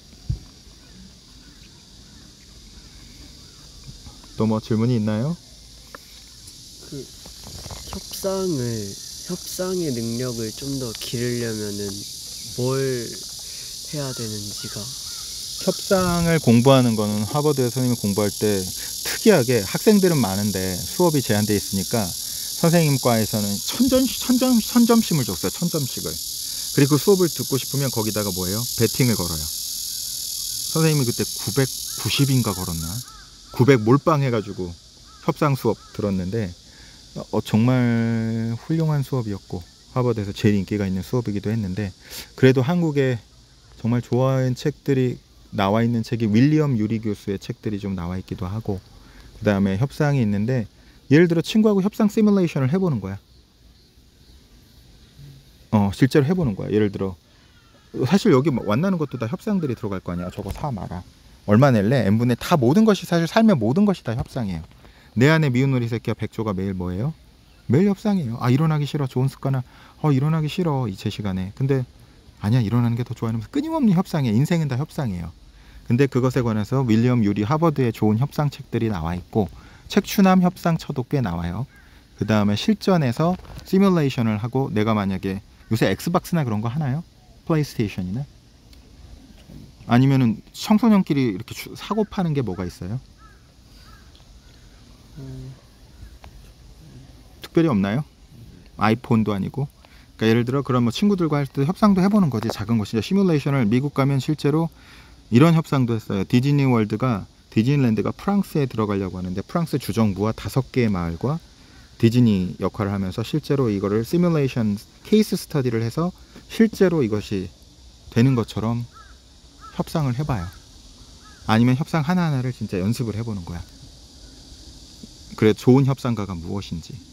또 뭐 질문이 있나요? 그 협상을, 협상의 능력을 좀 더 기르려면은 뭘 해야 되는지가. 협상을 공부하는 거는 하버드 선생님이 공부할 때 특이하게 학생들은 많은데 수업이 제한되어 있으니까 선생님과에서는 천점, 천점, 천점씩을 줬어요. 천점씩을. 그리고 그 수업을 듣고 싶으면 거기다가 뭐예요? 배팅을 걸어요. 선생님이 그때 구백구십인가 걸었나? 구백 몰빵해가지고 협상 수업 들었는데 어, 정말 훌륭한 수업이었고 하버드에서 제일 인기가 있는 수업이기도 했는데, 그래도 한국에 정말 좋아하는 책들이 나와 있는 책이 윌리엄 유리 교수의 책들이 좀 나와 있기도 하고, 그 다음에 협상이 있는데 예를 들어 친구하고 협상 시뮬레이션을 해보는 거야. 어 실제로 해보는 거야. 예를 들어 사실 여기 만나는 것도 다 협상들이 들어갈 거 아니야. 저거 사 마라, 얼마 낼래, 엔 분의 다 모든 것이, 사실 삶의 모든 것이 다 협상이에요. 내 안에 미운 우리 새끼야 백조가 매일 뭐예요? 매일 협상이에요. 아 일어나기 싫어, 좋은 습관아. 어 일어나기 싫어 이 제 시간에. 근데 아니야, 일어나는 게 더 좋아. 이러면서 끊임없는 협상이에요. 인생은 다 협상이에요. 근데 그것에 관해서 윌리엄 유리, 하버드의 좋은 협상 책들이 나와 있고, 책추남 협상처도 꽤 나와요. 그 다음에 실전에서 시뮬레이션을 하고, 내가 만약에 요새 엑스박스나 그런 거 하나요? 플레이스테이션이나? 아니면은 청소년끼리 이렇게 사고 파는 게 뭐가 있어요? 음... 특별히 없나요? 아이폰도 아니고. 그러니까 예를 들어 그런 뭐 친구들과 할 때 협상도 해보는 거지. 작은 거 진짜 시뮬레이션을. 미국 가면 실제로 이런 협상도 했어요. 디즈니 월드가, 디즈니랜드가 프랑스에 들어가려고 하는데 프랑스 주정부와 다섯 개의 마을과 디즈니 역할을 하면서 실제로 이거를 시뮬레이션 케이스 스터디를 해서 실제로 이것이 되는 것처럼 협상을 해봐요. 아니면 협상 하나하나를 진짜 연습을 해보는 거야. 그래, 좋은 협상가가 무엇인지.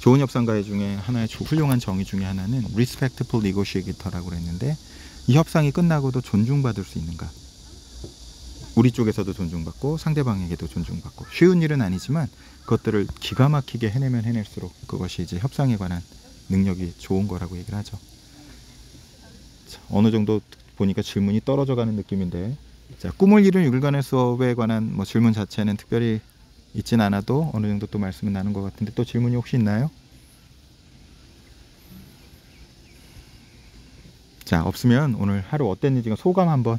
좋은 협상가 중에 하나의 훌륭한 정의 중에 하나는 Respectful Negotiator라고 그랬는데, 이 협상이 끝나고도 존중받을 수 있는가. 우리 쪽에서도 존중받고 상대방에게도 존중받고. 쉬운 일은 아니지만 그것들을 기가 막히게 해내면 해낼수록 그것이 이제 협상에 관한 능력이 좋은 거라고 얘기를 하죠. 자, 어느 정도 보니까 질문이 떨어져 가는 느낌인데, 자, 꿈을 이룬 율간의 수업에 관한 뭐 질문 자체는 특별히 있진 않아도 어느 정도 또 말씀은 나눈 것 같은데, 또 질문이 혹시 있나요? 자, 없으면 오늘 하루 어땠는지 소감 한번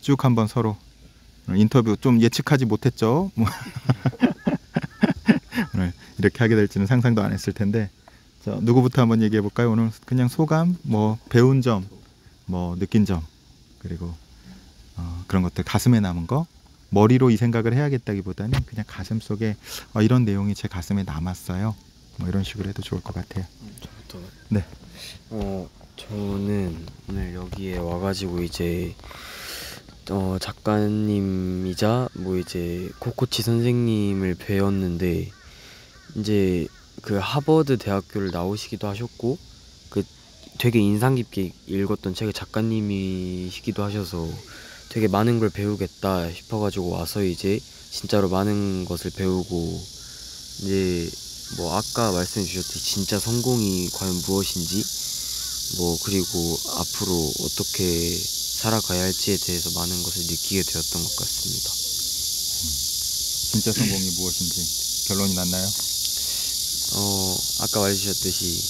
쭉 한번 서로. 인터뷰 좀 예측하지 못했죠. 오늘 이렇게 하게 될지는 상상도 안 했을 텐데, 자, 누구부터 한번 얘기해 볼까요? 오늘 그냥 소감, 뭐 배운 점, 뭐 느낀 점, 그리고 어, 그런 것들, 가슴에 남은 거. 머리로 이 생각을 해야겠다기보다는 그냥 가슴 속에 어, 이런 내용이 제 가슴에 남았어요. 뭐 이런 식으로 해도 좋을 것 같아요. 저부터. 네. 어, 저는 오늘 여기에 와가지고 이제 어, 작가님이자 뭐 이제 코코치 선생님을 배웠는데, 이제 그 하버드 대학교를 나오시기도 하셨고, 그 되게 인상 깊게 읽었던 책의 작가님이시기도 하셔서 되게 많은 걸 배우겠다 싶어가지고 와서 이제 진짜로 많은 것을 배우고, 이제 뭐 아까 말씀해 주셨듯이 진짜 성공이 과연 무엇인지, 뭐 그리고 앞으로 어떻게 살아가야 할지에 대해서 많은 것을 느끼게 되었던 것 같습니다. 진짜 성공이 무엇인지 결론이 났나요? 어 아까 말해주셨듯이,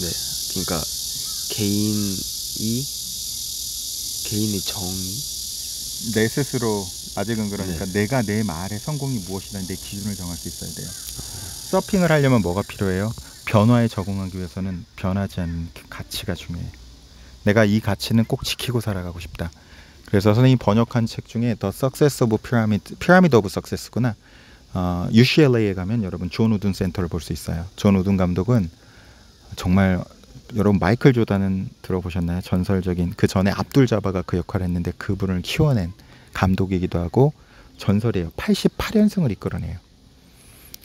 네, 그러니까 개인이 개인의 정의, 내 스스로 아직은 그러니까 네. 내가 내 말의 성공이 무엇이라는 내 기준을 정할 수 있어야 돼요. 서핑을 하려면 뭐가 필요해요? 변화에 적응하기 위해서는 변하지 않는 가치가 중요해요. 내가 이 가치는 꼭 지키고 살아가고 싶다. 그래서 선생님이 번역한 책 중에 The Success of Pyramid, Pyramid of Success구나. 어, 유 씨 엘 에이에 가면 여러분 존 우든 센터를 볼 수 있어요. 존 우든 감독은 정말, 여러분 마이클 조단은 들어보셨나요? 전설적인, 그 전에 압둘 자바가 그 역할을 했는데 그분을 키워낸 감독이기도 하고 전설이에요. 팔십팔 연승을 이끌어내요.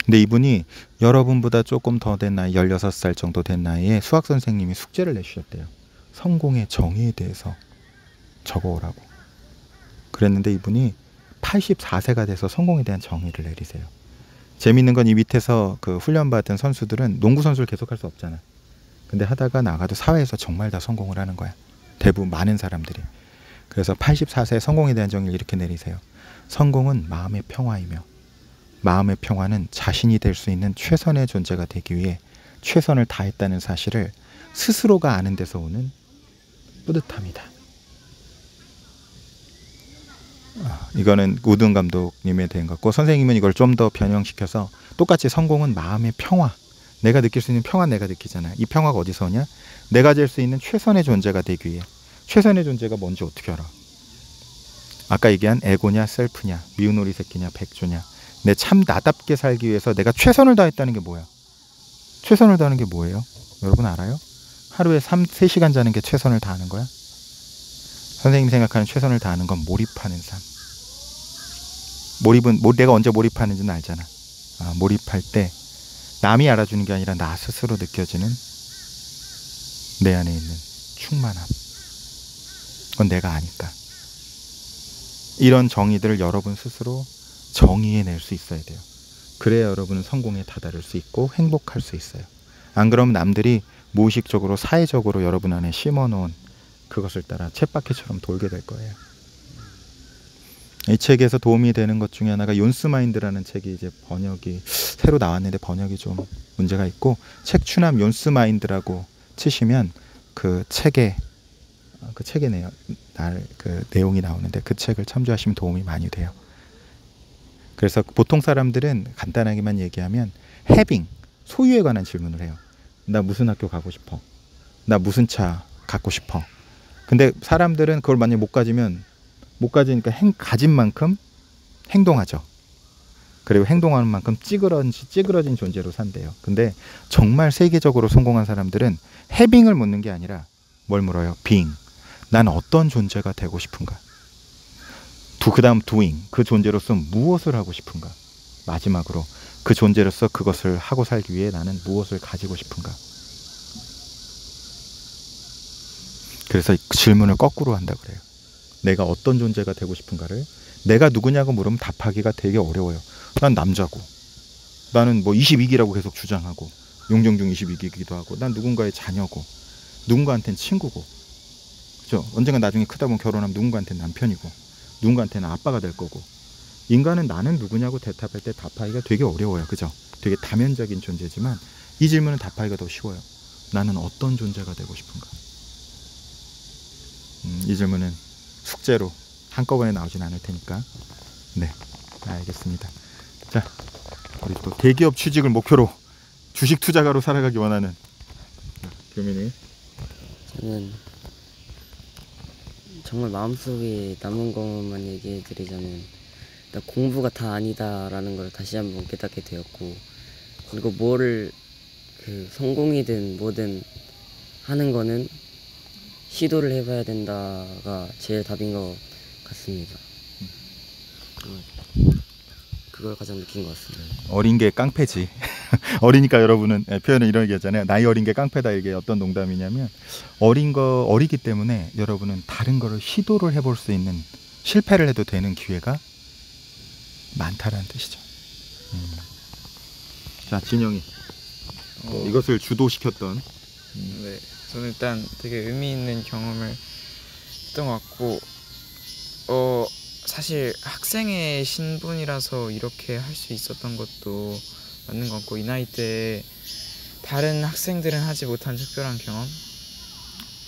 근데 이분이 여러분보다 조금 더 된 나이, 열여섯 살 정도 된 나이에 수학 선생님이 숙제를 내주셨대요. 성공의 정의에 대해서 적어오라고 그랬는데 이분이 팔십사 세가 돼서 성공에 대한 정의를 내리세요. 재밌는 건 이 밑에서 그 훈련받은 선수들은 농구 선수를 계속할 수 없잖아. 근데 하다가 나가도 사회에서 정말 다 성공을 하는 거야. 대부분 많은 사람들이. 그래서 팔십사 세에 성공에 대한 정의를 이렇게 내리세요. 성공은 마음의 평화이며 마음의 평화는 자신이 될 수 있는 최선의 존재가 되기 위해 최선을 다했다는 사실을 스스로가 아는 데서 오는 뿌듯함이다. 이거는 우든 감독님에 대한 것 같고, 선생님은 이걸 좀 더 변형시켜서 똑같이 성공은 마음의 평화, 내가 느낄 수 있는 평화, 내가 느끼잖아. 이 평화가 어디서 오냐? 내가 될 수 있는 최선의 존재가 되기 위해. 최선의 존재가 뭔지 어떻게 알아? 아까 얘기한 에고냐, 셀프냐, 미운 오리 새끼냐, 백조냐. 내 참 나답게 살기 위해서 내가 최선을 다했다는 게 뭐야? 최선을 다하는 게 뭐예요? 여러분 알아요? 하루에 삼, 세 시간 자는 게 최선을 다하는 거야? 선생님이 생각하는 최선을 다하는 건 몰입하는 삶. 몰입은, 내가 언제 몰입하는지는 알잖아. 아, 몰입할 때 남이 알아주는 게 아니라 나 스스로 느껴지는 내 안에 있는 충만함. 그건 내가 아니까. 이런 정의들을 여러분 스스로 정의해낼 수 있어야 돼요. 그래야 여러분은 성공에 다다를 수 있고 행복할 수 있어요. 안 그러면 남들이 무의식적으로 사회적으로 여러분 안에 심어놓은 그것을 따라 쳇바퀴처럼 돌게 될 거예요. 이 책에서 도움이 되는 것 중에 하나가 욘스마인드라는 책이 이제 번역이 새로 나왔는데 번역이 좀 문제가 있고, 책추남 욘스마인드라고 치시면 그 책에 그 책에 내요 날 그 내용이 나오는데 그 책을 참조하시면 도움이 많이 돼요. 그래서 보통 사람들은 간단하게만 얘기하면 having, 소유에 관한 질문을 해요. 나 무슨 학교 가고 싶어? 나 무슨 차 갖고 싶어? 근데 사람들은 그걸 만약에 못 가지면 못 가지니까 행, 가진 만큼 행동하죠. 그리고 행동하는 만큼 찌그러진, 찌그러진 존재로 산대요. 근데 정말 세계적으로 성공한 사람들은 having을 묻는 게 아니라 뭘 물어요? being. 난 어떤 존재가 되고 싶은가? 그 다음 doing. 그 존재로서 무엇을 하고 싶은가? 마지막으로 그 존재로서 그것을 하고 살기 위해 나는 무엇을 가지고 싶은가? 그래서 질문을 거꾸로 한다 그래요. 내가 어떤 존재가 되고 싶은가를 내가 누구냐고 물으면 답하기가 되게 어려워요. 난 남자고, 나는 뭐 이십이 기라고 계속 주장하고, 용정중 이십이 기이기도 하고, 난 누군가의 자녀고, 누군가한테는 친구고, 그죠? 언젠가 나중에 크다 보면 결혼하면 누군가한테는 남편이고, 누군가한테는 아빠가 될 거고. 인간은 나는 누구냐고 대답할 때 답하기가 되게 어려워요. 그죠? 되게 다면적인 존재지만 이 질문은 답하기가 더 쉬워요. 나는 어떤 존재가 되고 싶은가? 음, 이 질문은 숙제로 한꺼번에 나오진 않을 테니까. 네, 알겠습니다. 자, 우리 또 대기업 취직을 목표로 주식 투자가로 살아가기 원하는 교민이. 저는 정말 마음속에 남은 것만 얘기해 드리자면, 일단 공부가 다 아니다라는 걸 다시 한번 깨닫게 되었고, 그리고 뭐를 그 성공이든 뭐든 하는 거는 시도를 해봐야 된다가 제일 답인 것 같습니다. 그걸 가장 느낀 것 같습니다. 어린 게 깡패지. 어리니까 여러분은 표현을 이런 얘기하잖아요. 나이 어린 게 깡패다. 이게 어떤 농담이냐면, 어린 거 어리기 때문에 여러분은 다른 거를 시도를 해볼 수 있는, 실패를 해도 되는 기회가 많다라는 뜻이죠. 음. 자, 진영이 어, 이것을 주도시켰던. 음. 네, 저는 일단 되게 의미 있는 경험을 했던 것 같고, 어 사실 학생의 신분이라서 이렇게 할 수 있었던 것도 맞는 것 같고, 이 나이 때 다른 학생들은 하지 못한 특별한 경험,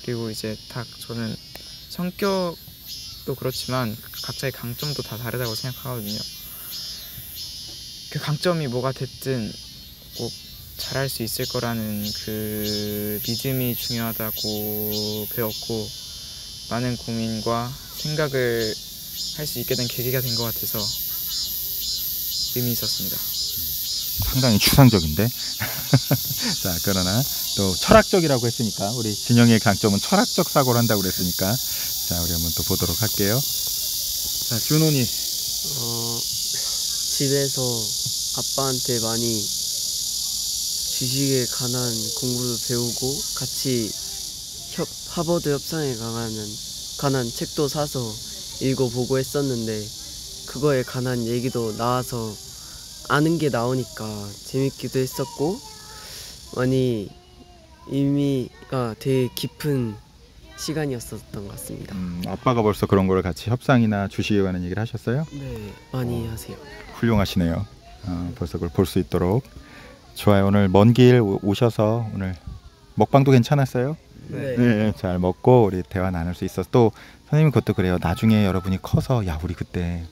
그리고 이제 딱 저는 성격도 그렇지만 각자의 강점도 다 다르다고 생각하거든요. 그 강점이 뭐가 됐든 꼭 잘할 수 있을 거라는 그 믿음이 중요하다고 배웠고, 많은 고민과 생각을 할 수 있게 된 계기가 된 것 같아서 의미 있었습니다. 상당히 추상적인데. 자, 그러나 또 철학적이라고 했으니까, 우리 진영의 강점은 철학적 사고를 한다고 그랬으니까, 자, 우리 한번 또 보도록 할게요. 자, 준호님. 어, 집에서 아빠한테 많이 주식에 관한 공부도 배우고, 같이 협, 하버드 협상에 관한, 관한 책도 사서 읽어보고 했었는데, 그거에 관한 얘기도 나와서 아는 게 나오니까 재밌기도 했었고, 많이 의미가 되게 깊은 시간이었었던 것 같습니다. 음, 아빠가 벌써 그런 거를 같이 협상이나 주식에 관한 얘기를 하셨어요? 네, 많이 어, 하세요. 훌륭하시네요. 어, 벌써 그걸 볼 수 있도록. 좋아요. 오늘 먼 길 오셔서 오늘 먹방도 괜찮았어요? 네. 네, 잘 먹고 우리 대화 나눌 수 있어서. 또 선생님 그것도 그래요. 나중에 여러분이 커서 야 우리 그때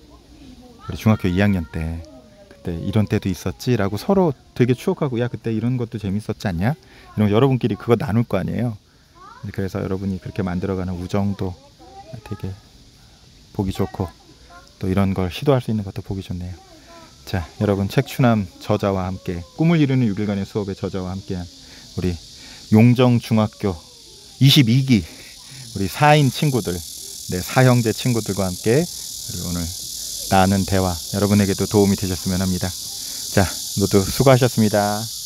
우리 중학교 이 학년 때 그때 이런 때도 있었지라고 서로 되게 추억하고, 야 그때 이런 것도 재밌었지 않냐? 이런 여러분끼리 그거 나눌 거 아니에요. 그래서 여러분이 그렇게 만들어가는 우정도 되게 보기 좋고, 또 이런 걸 시도할 수 있는 것도 보기 좋네요. 자, 여러분 책추남 저자와 함께 꿈을 이루는 육 일간의 수업의 저자와 함께한 우리 용정중학교 이십이 기 우리 사인 친구들, 네, 사형제 친구들과 함께 우리 오늘 나눈 대화 여러분에게도 도움이 되셨으면 합니다. 자, 모두 수고하셨습니다.